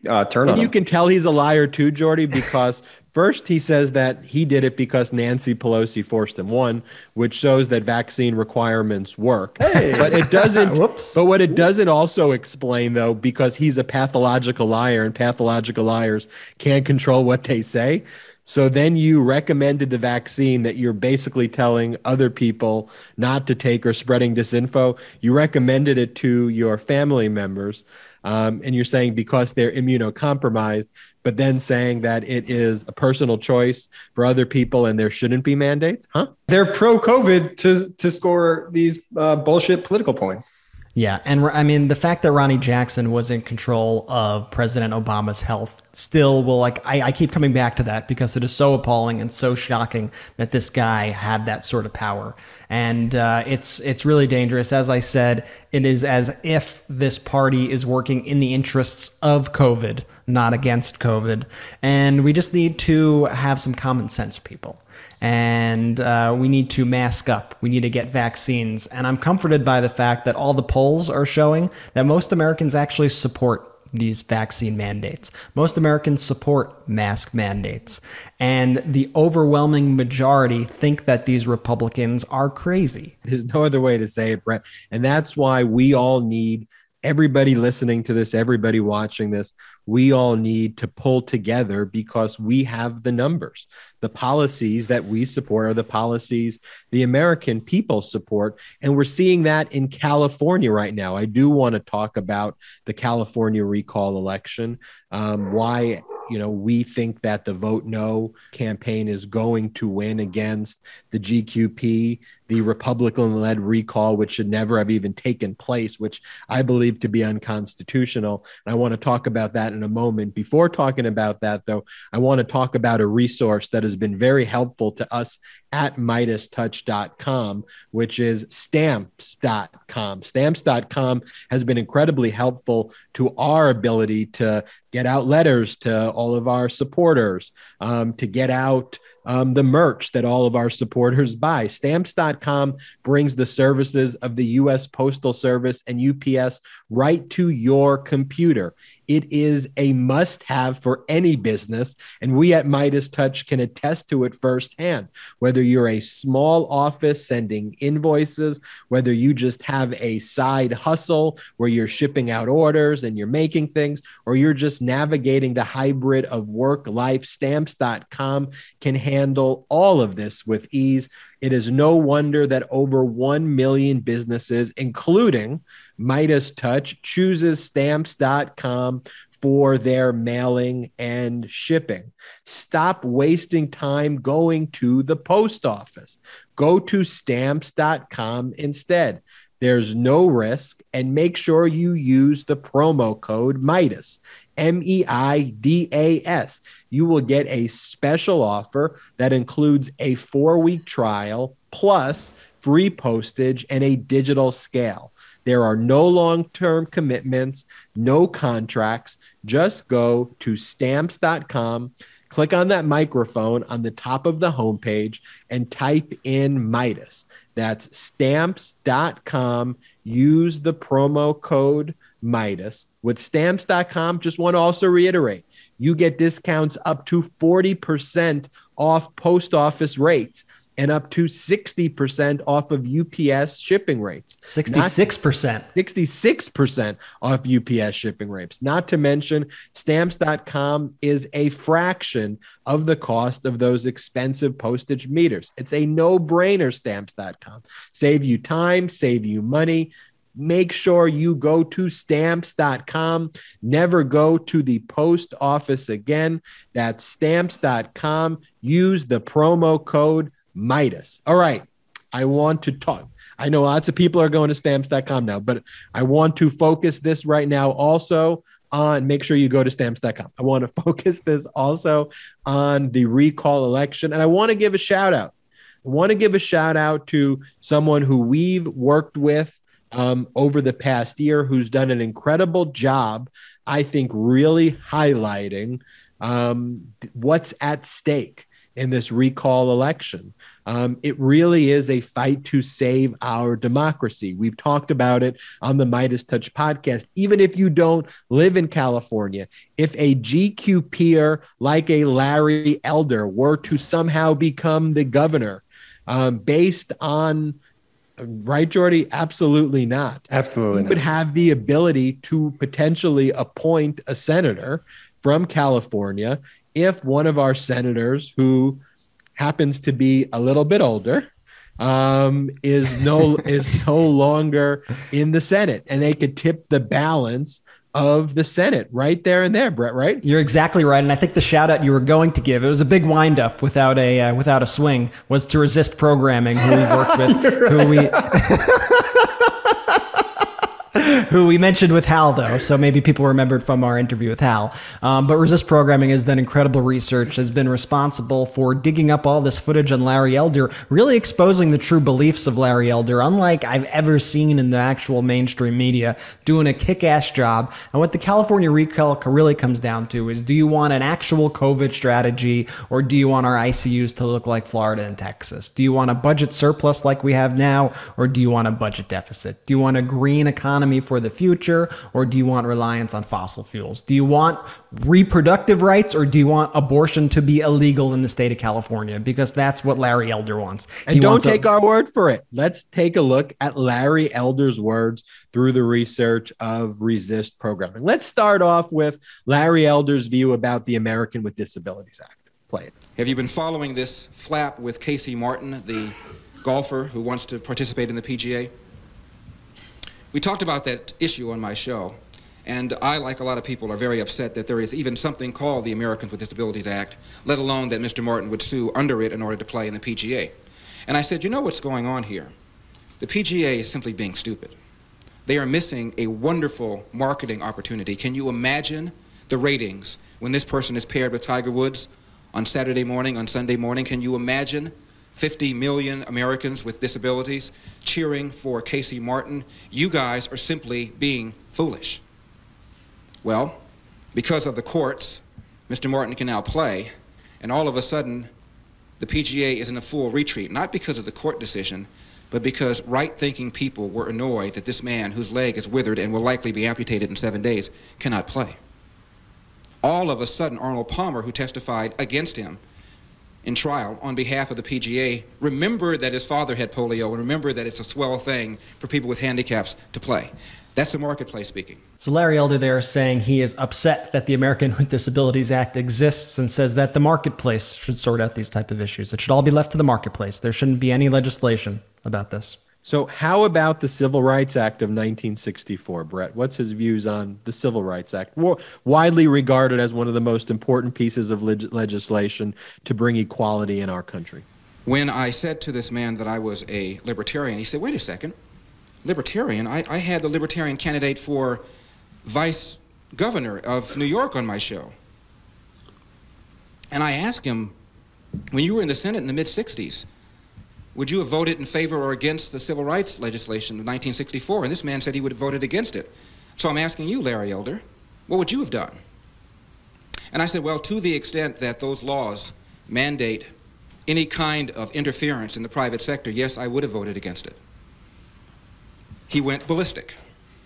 uh, turn and on you him. Can tell he's a liar too, Jordy, because... First, he says that he did it because Nancy Pelosi forced him, one, which shows that vaccine requirements work. Hey. But it doesn't. But what it doesn't also explain, though, because he's a pathological liar and pathological liars can't control what they say. So then you recommended the vaccine that you're basically telling other people not to take or spreading disinfo. You recommended it to your family members. Um, and you're saying because they're immunocompromised, but then saying that it is a personal choice for other people and there shouldn't be mandates, huh? They're pro-COVID to to score these uh, bullshit political points. Yeah, and I mean, the fact that Ronnie Jackson was in control of President Obama's health still will, like, I, I keep coming back to that because it is so appalling and so shocking that this guy had that sort of power. And uh, it's it's really dangerous. As I said, it is as if this party is working in the interests of COVID, not against COVID. And we just need to have some common sense, people. And uh, we need to mask up. We need to get vaccines. And I'm comforted by the fact that all the polls are showing that most Americans actually support these vaccine mandates. Most Americans support mask mandates. And the overwhelming majority think that these Republicans are crazy. There's no other way to say it, Brett. And that's why we all need, everybody listening to this, everybody watching this, we all need to pull together because we have the numbers. The policies that we support are the policies the American people support. And we're seeing that in California right now. I do want to talk about the California recall election, um, why you know we think that the Vote No campaign is going to win against the G Q P, the Republican-led recall, which should never have even taken place, which I believe to be unconstitutional. And I want to talk about that that in a moment. Before talking about that, though, I want to talk about a resource that has been very helpful to us at Midas Touch dot com, which is Stamps dot com. Stamps dot com has been incredibly helpful to our ability to get out letters to all of our supporters, um, to get out Um, the merch that all of our supporters buy. Stamps dot com brings the services of the U S Postal Service and U P S right to your computer. It is a must-have for any business, and we at Midas Touch can attest to it firsthand. Whether you're a small office sending invoices, whether you just have a side hustle where you're shipping out orders and you're making things, or you're just navigating the hybrid of work life, Stamps dot com can handle all of this with ease. It is no wonder that over one million businesses, including Midas Touch, chooses Stamps dot com for their mailing and shipping. Stop wasting time going to the post office. Go to Stamps dot com instead. There's no risk, and make sure you use the promo code Midas, M E I D A S. You will get a special offer that includes a four-week trial plus free postage and a digital scale. There are no long-term commitments, no contracts. Just go to Stamps dot com, click on that microphone on the top of the homepage, and type in Midas. That's Stamps dot com. Use the promo code Midas. With Stamps dot com, just want to also reiterate, you get discounts up to forty percent off post office rates and up to sixty percent off of U P S shipping rates. sixty-six percent. sixty-six percent off U P S shipping rates. Not to mention, Stamps dot com is a fraction of the cost of those expensive postage meters. It's a no-brainer, Stamps dot com. Save you time, save you money. Make sure you go to Stamps dot com. Never go to the post office again. That's Stamps dot com. Use the promo code Midas. All right. I want to talk. I know lots of people are going to Stamps dot com now, but I want to focus this right now also on, make sure you go to Stamps dot com. I want to focus this also on the recall election. And I want to give a shout out. I want to give a shout out to someone who we've worked with Um, over the past year, who's done an incredible job, I think, really highlighting um, what's at stake in this recall election. Um, it really is a fight to save our democracy. We've talked about it on the Midas Touch podcast. Even if you don't live in California, if a G Q P-er like a Larry Elder were to somehow become the governor um, based on Right, Jordy? Absolutely not. Absolutely not. You would have the ability to potentially appoint a senator from California if one of our senators, who happens to be a little bit older, um, is no is no longer in the Senate, and they could tip the balance of the Senate right there and there, Brett, right? You're exactly right. And I think the shout out you were going to give, it was a big wind up without a, uh, without a swing, was to Resist Programming, who we worked with, who we, who we mentioned with Hal though. So maybe people remembered from our interview with Hal. Um, but Resist Programming has done incredible research, has been responsible for digging up all this footage on Larry Elder, really exposing the true beliefs of Larry Elder, unlike I've ever seen in the actual mainstream media, doing a kick-ass job. And what the California recall really comes down to is, do you want an actual COVID strategy, or do you want our I C Us to look like Florida and Texas? Do you want a budget surplus like we have now, or do you want a budget deficit? Do you want a green economy for the future, or do you want reliance on fossil fuels? Do you want reproductive rights, or do you want abortion to be illegal in the state of California? Because that's what Larry Elder wants. And he don't wants take a- our word for it. Let's take a look at Larry Elder's words through the research of Resist Programming. Let's start off with Larry Elder's view about the American with Disabilities Act. Play it. Have you been following this flap with Casey Martin, the golfer who wants to participate in the P G A? We talked about that issue on my show, and I, like a lot of people, are very upset that there is even something called the Americans with Disabilities Act, let alone that Mister Martin would sue under it in order to play in the P G A. And I said, you know what's going on here? The P G A is simply being stupid. They are missing a wonderful marketing opportunity. Can you imagine the ratings when this person is paired with Tiger Woods on Saturday morning, on Sunday morning. Can you imagine fifty million Americans with disabilities cheering for Casey Martin? You guys are simply being foolish. Well, because of the courts, Mister Martin can now play, and all of a sudden, the P G A is in a full retreat, not because of the court decision, but because right-thinking people were annoyed that this man, whose leg is withered and will likely be amputated in seven days, cannot play. All of a sudden, Arnold Palmer, who testified against him in trial on behalf of the P G A, remembered that his father had polio and remembered that it's a swell thing for people with handicaps to play. That's the marketplace speaking. So Larry Elder there saying he is upset that the American with Disabilities Act exists and says that the marketplace should sort out these type of issues. It should all be left to the marketplace. There shouldn't be any legislation about this. So how about the Civil Rights Act of nineteen sixty-four, Brett? What's his views on the Civil Rights Act? Well, widely regarded as one of the most important pieces of leg- legislation to bring equality in our country. When I said to this man that I was a libertarian, he said, wait a second. Libertarian? I, I had the libertarian candidate for vice governor of New York on my show. And I asked him, when you were in the Senate in the mid sixties, would you have voted in favor or against the civil rights legislation of nineteen sixty-four? And this man said he would have voted against it. So I'm asking you, Larry Elder, what would you have done? And I said, well, to the extent that those laws mandate any kind of interference in the private sector, yes, I would have voted against it. He went ballistic.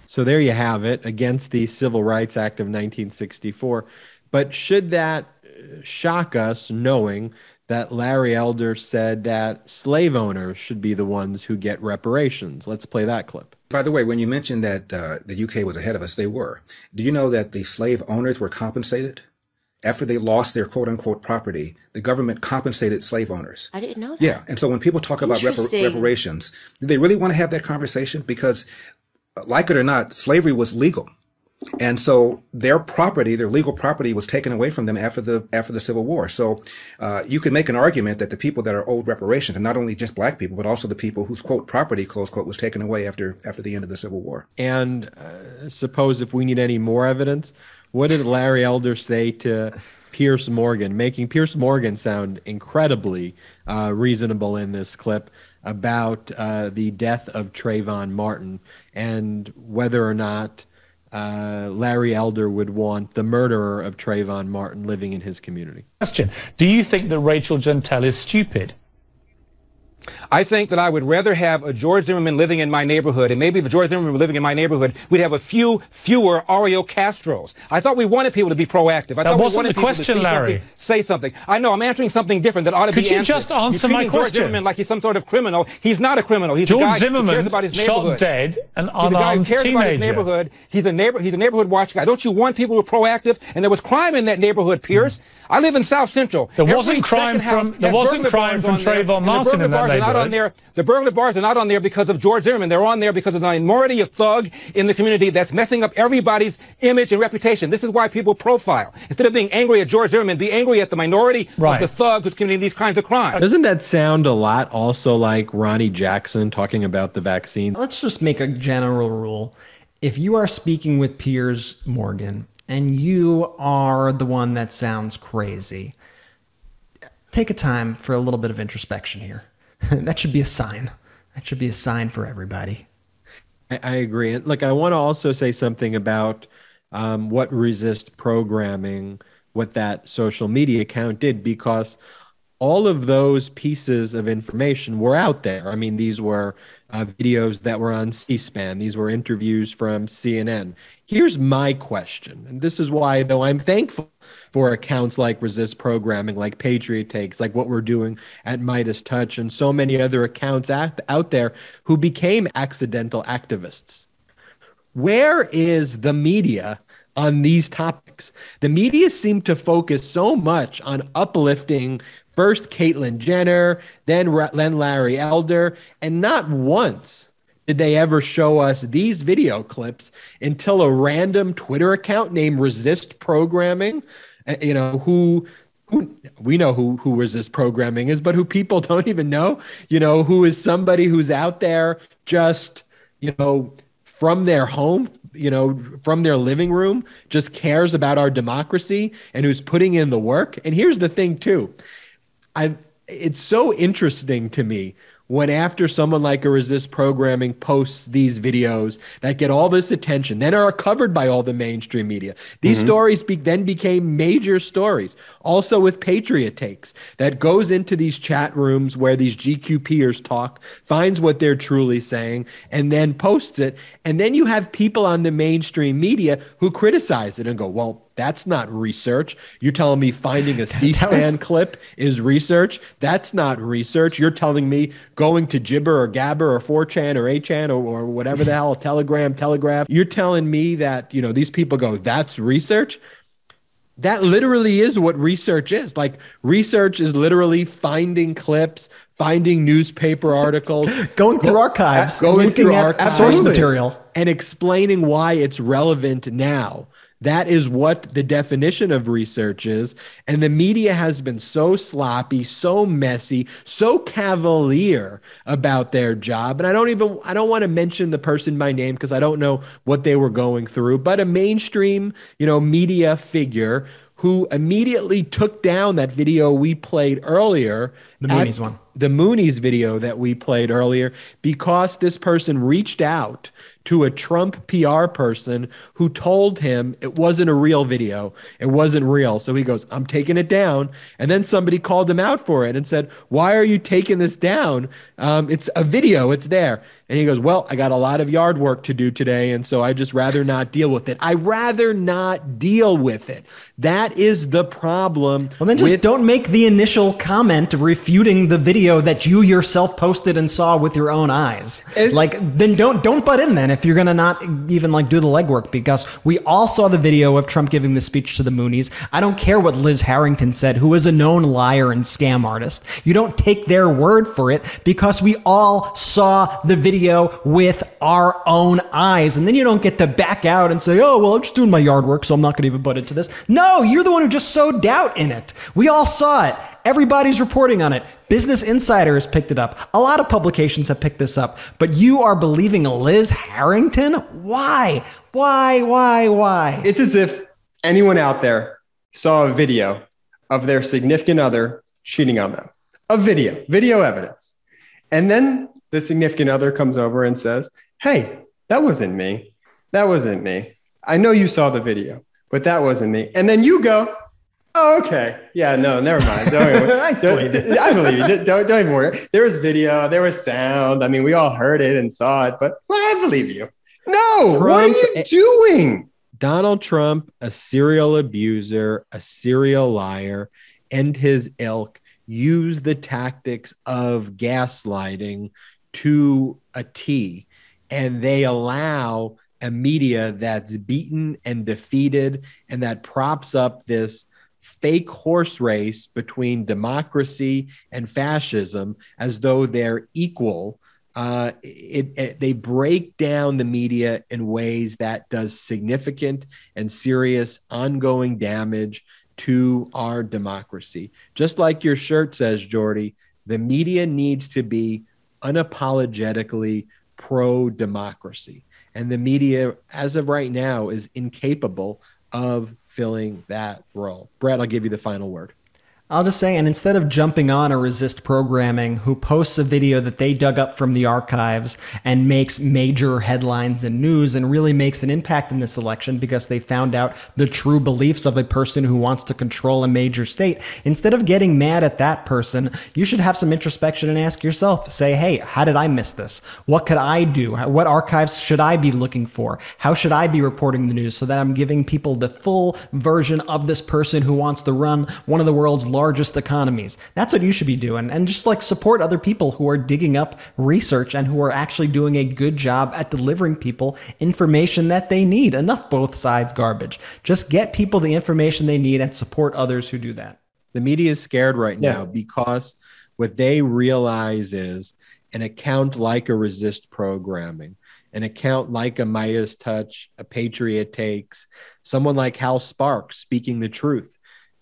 So there you have it, against the Civil Rights Act of nineteen sixty-four. But should that shock us, knowing that Larry Elder said that slave owners should be the ones who get reparations? Let's play that clip. By the way, when you mentioned that uh, the U K was ahead of us, they were. Do you know that the slave owners were compensated? After they lost their quote-unquote property, the government compensated slave owners. I didn't know that. Yeah, and so when people talk about repar- reparations, do they really want to have that conversation? Because, like it or not, slavery was legal. And so their property, their legal property, was taken away from them after the after the Civil War. So uh you can make an argument that the people that are owed reparations are not only just black people, but also the people whose, quote, property, close quote, was taken away after after the end of the Civil War. And uh, suppose if we need any more evidence, what did Larry Elder say to Piers Morgan, making Piers Morgan sound incredibly uh, reasonable in this clip about uh, the death of Trayvon Martin and whether or not Uh, Larry Elder would want the murderer of Trayvon Martin living in his community? Question. Do you think that Rachel Gentel is stupid? I think that I would rather have a George Zimmerman living in my neighborhood, and maybe if George Zimmerman were living in my neighborhood, we'd have a few fewer Oreo Castros. I thought we wanted people to be proactive. I that thought wasn't we wanted the people question, to Larry. Something, say something. I know I'm answering something different that ought to Could be answered. Could you just answer my George question? George Zimmerman like he's some sort of criminal. He's not a criminal. He's George a guy Zimmerman who cares about his neighborhood. Shot dead an unarmed he's a guy who cares teenager. About his neighborhood. He's a neighbor. He's a neighborhood watch guy. Don't you want people who are proactive? And there was crime in that neighborhood, Pierce. Mm. I live in South Central. There Every wasn't crime from. There wasn't crime from Trayvon Martin in that. Not on there. The burglar bars are not on there because of George Zimmerman. They're on there because of the minority of thug in the community that's messing up everybody's image and reputation. This is why people profile. Instead of being angry at George Zimmerman, be angry at the minority right. of the thug who's committing these kinds of crimes. Doesn't that sound a lot also like Ronnie Jackson talking about the vaccine? Let's just make a general rule. If you are speaking with Piers Morgan and you are the one that sounds crazy, take a time for a little bit of introspection here. That should be a sign. That should be a sign for everybody. I, I agree. And look, I want to also say something about um, what Resist Programming, what that social media account did, because all of those pieces of information were out there. I mean, these were uh, videos that were on C-SPAN. These were interviews from C N N. Here's my question, and this is why, though, I'm thankful for accounts like Resist Programming, like Patriot Takes, like what we're doing at Midas Touch, and so many other accounts at, out there who became accidental activists. Where is the media on these topics? The media seem to focus so much on uplifting first Caitlyn Jenner, then, then Larry Elder, and not once did they ever show us these video clips until a random Twitter account named Resist Programming, you know, who, who we know who, who Resist Programming is, but who people don't even know, you know, who is somebody who's out there just, you know, from their home, you know, from their living room, just cares about our democracy and who's putting in the work. And here's the thing, too. I it's so interesting to me when after someone like a Resist Programming posts these videos that get all this attention, then are covered by all the mainstream media. These mm-hmm. stories be- then became major stories. Also with Patriot Takes, that goes into these chat rooms where these G Q Pers talk, finds what they're truly saying, and then posts it. And then you have people on the mainstream media who criticize it and go, well, that's not research. You're telling me finding a C-SPAN was... clip is research? That's not research. You're telling me going to Gibber or Gabber or four chan or eight chan or, or whatever the hell, Telegram, Telegraph. You're telling me that, you know, these people go, that's research? That literally is what research is. Like, research is literally finding clips, finding newspaper articles, going through archives, going through archives, source material, and explaining why it's relevant now. That is what the definition of research is. And the media has been so sloppy, so messy, so cavalier about their job. And I don't even, I don't want to mention the person by name because I don't know what they were going through, but a mainstream, you know, media figure who immediately took down that video we played earlier. The Moonies one. The Moonies video that we played earlier, because this person reached out to a Trump P R person who told him it wasn't a real video. It wasn't real. So he goes, I'm taking it down. And then somebody called him out for it and said, why are you taking this down? Um, it's a video. It's there. And he goes, well, I got a lot of yard work to do today. And so I just rather not deal with it. I rather not deal with it. That is the problem. Well, then just with- don't make the initial comment refuting the video that you yourself posted and saw with your own eyes. It's, like, then don't don't butt in then if you're gonna not even like do the legwork, because we all saw the video of Trump giving the speech to the Moonies. I don't care what Liz Harrington said, who is a known liar and scam artist. You don't take their word for it because we all saw the video with our own eyes. And then you don't get to back out and say, oh, well, I'm just doing my yard work, so I'm not gonna even butt into this. No, you're the one who just sowed doubt in it. We all saw it. Everybody's reporting on it. Business Insider has picked it up. A lot of publications have picked this up. But you are believing Liz Harrington? Why? Why, why, why? It's as if anyone out there saw a video of their significant other cheating on them. A video, video evidence. And then the significant other comes over and says, hey, that wasn't me. That wasn't me. I know you saw the video, but that wasn't me. And then you go, oh, okay. Yeah, no, never mind. Don't even, I, don't, don't, I believe you. Don't, don't even worry. There was video. There was sound. I mean, we all heard it and saw it, but well, I believe you. No, Trump, what are you doing? Donald Trump, a serial abuser, a serial liar, and his ilk use the tactics of gaslighting to a T, and they allow a media that's beaten and defeated and that props up this fake horse race between democracy and fascism as though they're equal. Uh, it, it, they break down the media in ways that does significant and serious ongoing damage to our democracy. Just like your shirt says, Jordy, the media needs to be unapologetically pro-democracy. And the media, as of right now, is incapable of filling that role. Brett, I'll give you the final word. I'll just say, and instead of jumping on a Resist Programming who posts a video that they dug up from the archives and makes major headlines and news and really makes an impact in this election because they found out the true beliefs of a person who wants to control a major state, instead of getting mad at that person, you should have some introspection and ask yourself, say, hey, how did I miss this? What could I do? What archives should I be looking for? How should I be reporting the news so that I'm giving people the full version of this person who wants to run one of the world's largest economies? That's what you should be doing. And just like support other people who are digging up research and who are actually doing a good job at delivering people information that they need. Enough both sides garbage. Just get people the information they need and support others who do that. The media is scared right now, yeah, because what they realize is an account like a Resist Programming, an account like a Midas Touch, a Patriot Takes, someone like Hal Sparks speaking the truth.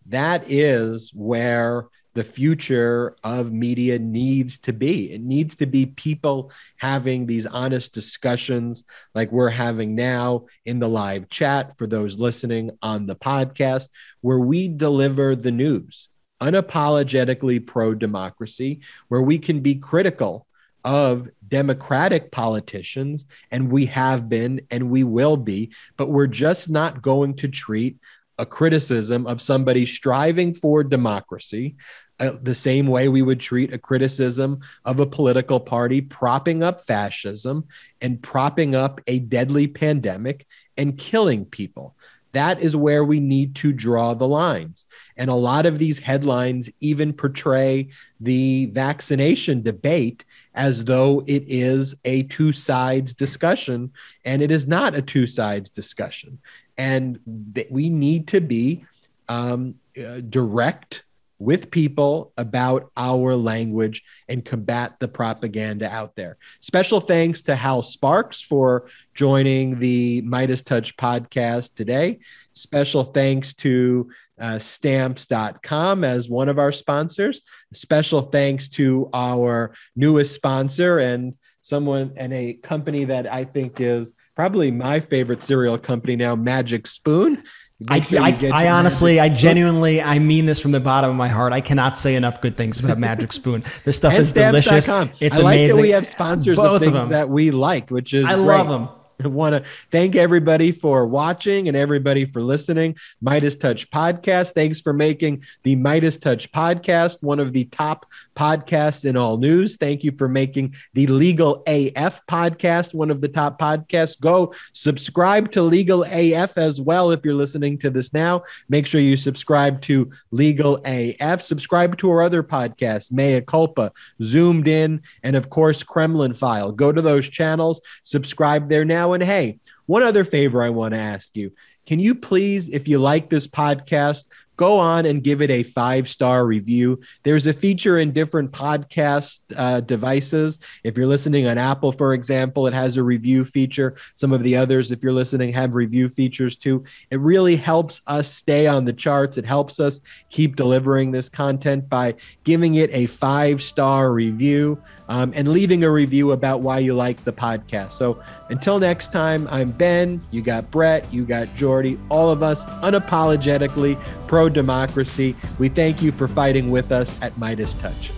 That is where the future of media needs to be. It needs to be people having these honest discussions like we're having now in the live chat for those listening on the podcast, where we deliver the news unapologetically pro-democracy, where we can be critical of Democratic politicians, and we have been and we will be, but we're just not going to treat a criticism of somebody striving for democracy uh, the same way we would treat a criticism of a political party propping up fascism and propping up a deadly pandemic and killing people. That is where we need to draw the lines. And a lot of these headlines even portray the vaccination debate as though it is a two sides discussion, and it is not a two sides discussion. And th- we need to be um, uh, direct with people about our language and combat the propaganda out there. Special thanks to Hal Sparks for joining the Midas Touch podcast today. Special thanks to uh, Stamps dot com as one of our sponsors. Special thanks to our newest sponsor and someone and a company that I think is probably my favorite cereal company now, Magic Spoon. I, I, I honestly, I genuinely, I mean this from the bottom of my heart. I cannot say enough good things about Magic Spoon. This stuff is delicious. Com. It's I like amazing. That we have sponsors Both of things of that we like, which is I great. love them. I want to thank everybody for watching and everybody for listening. Midas Touch Podcast. Thanks for making the Midas Touch Podcast one of the top podcasts in all news. Thank you for making the Legal A F Podcast one of the top podcasts. Go subscribe to Legal A F as well. If you're listening to this now, make sure you subscribe to Legal A F. Subscribe to our other podcasts, Mea Culpa, Zoomed In, and of course, Kremlin File. Go to those channels, subscribe there now. And hey, one other favor I want to ask you. Can you please, if you like this podcast, go on and give it a five-star review? There's a feature in different podcast uh, devices. If you're listening on Apple, for example, it has a review feature. Some of the others, if you're listening, have review features too. It really helps us stay on the charts. It helps us keep delivering this content by giving it a five-star review um, and leaving a review about why you like the podcast. So until next time, I'm Ben, you got Brett, you got Jordy, all of us unapologetically pro democracy. We thank you for fighting with us at Midas Touch.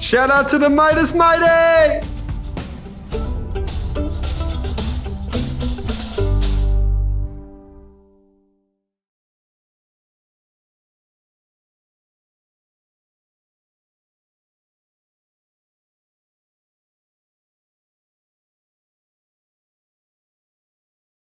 Shout out to the Midas Mighty!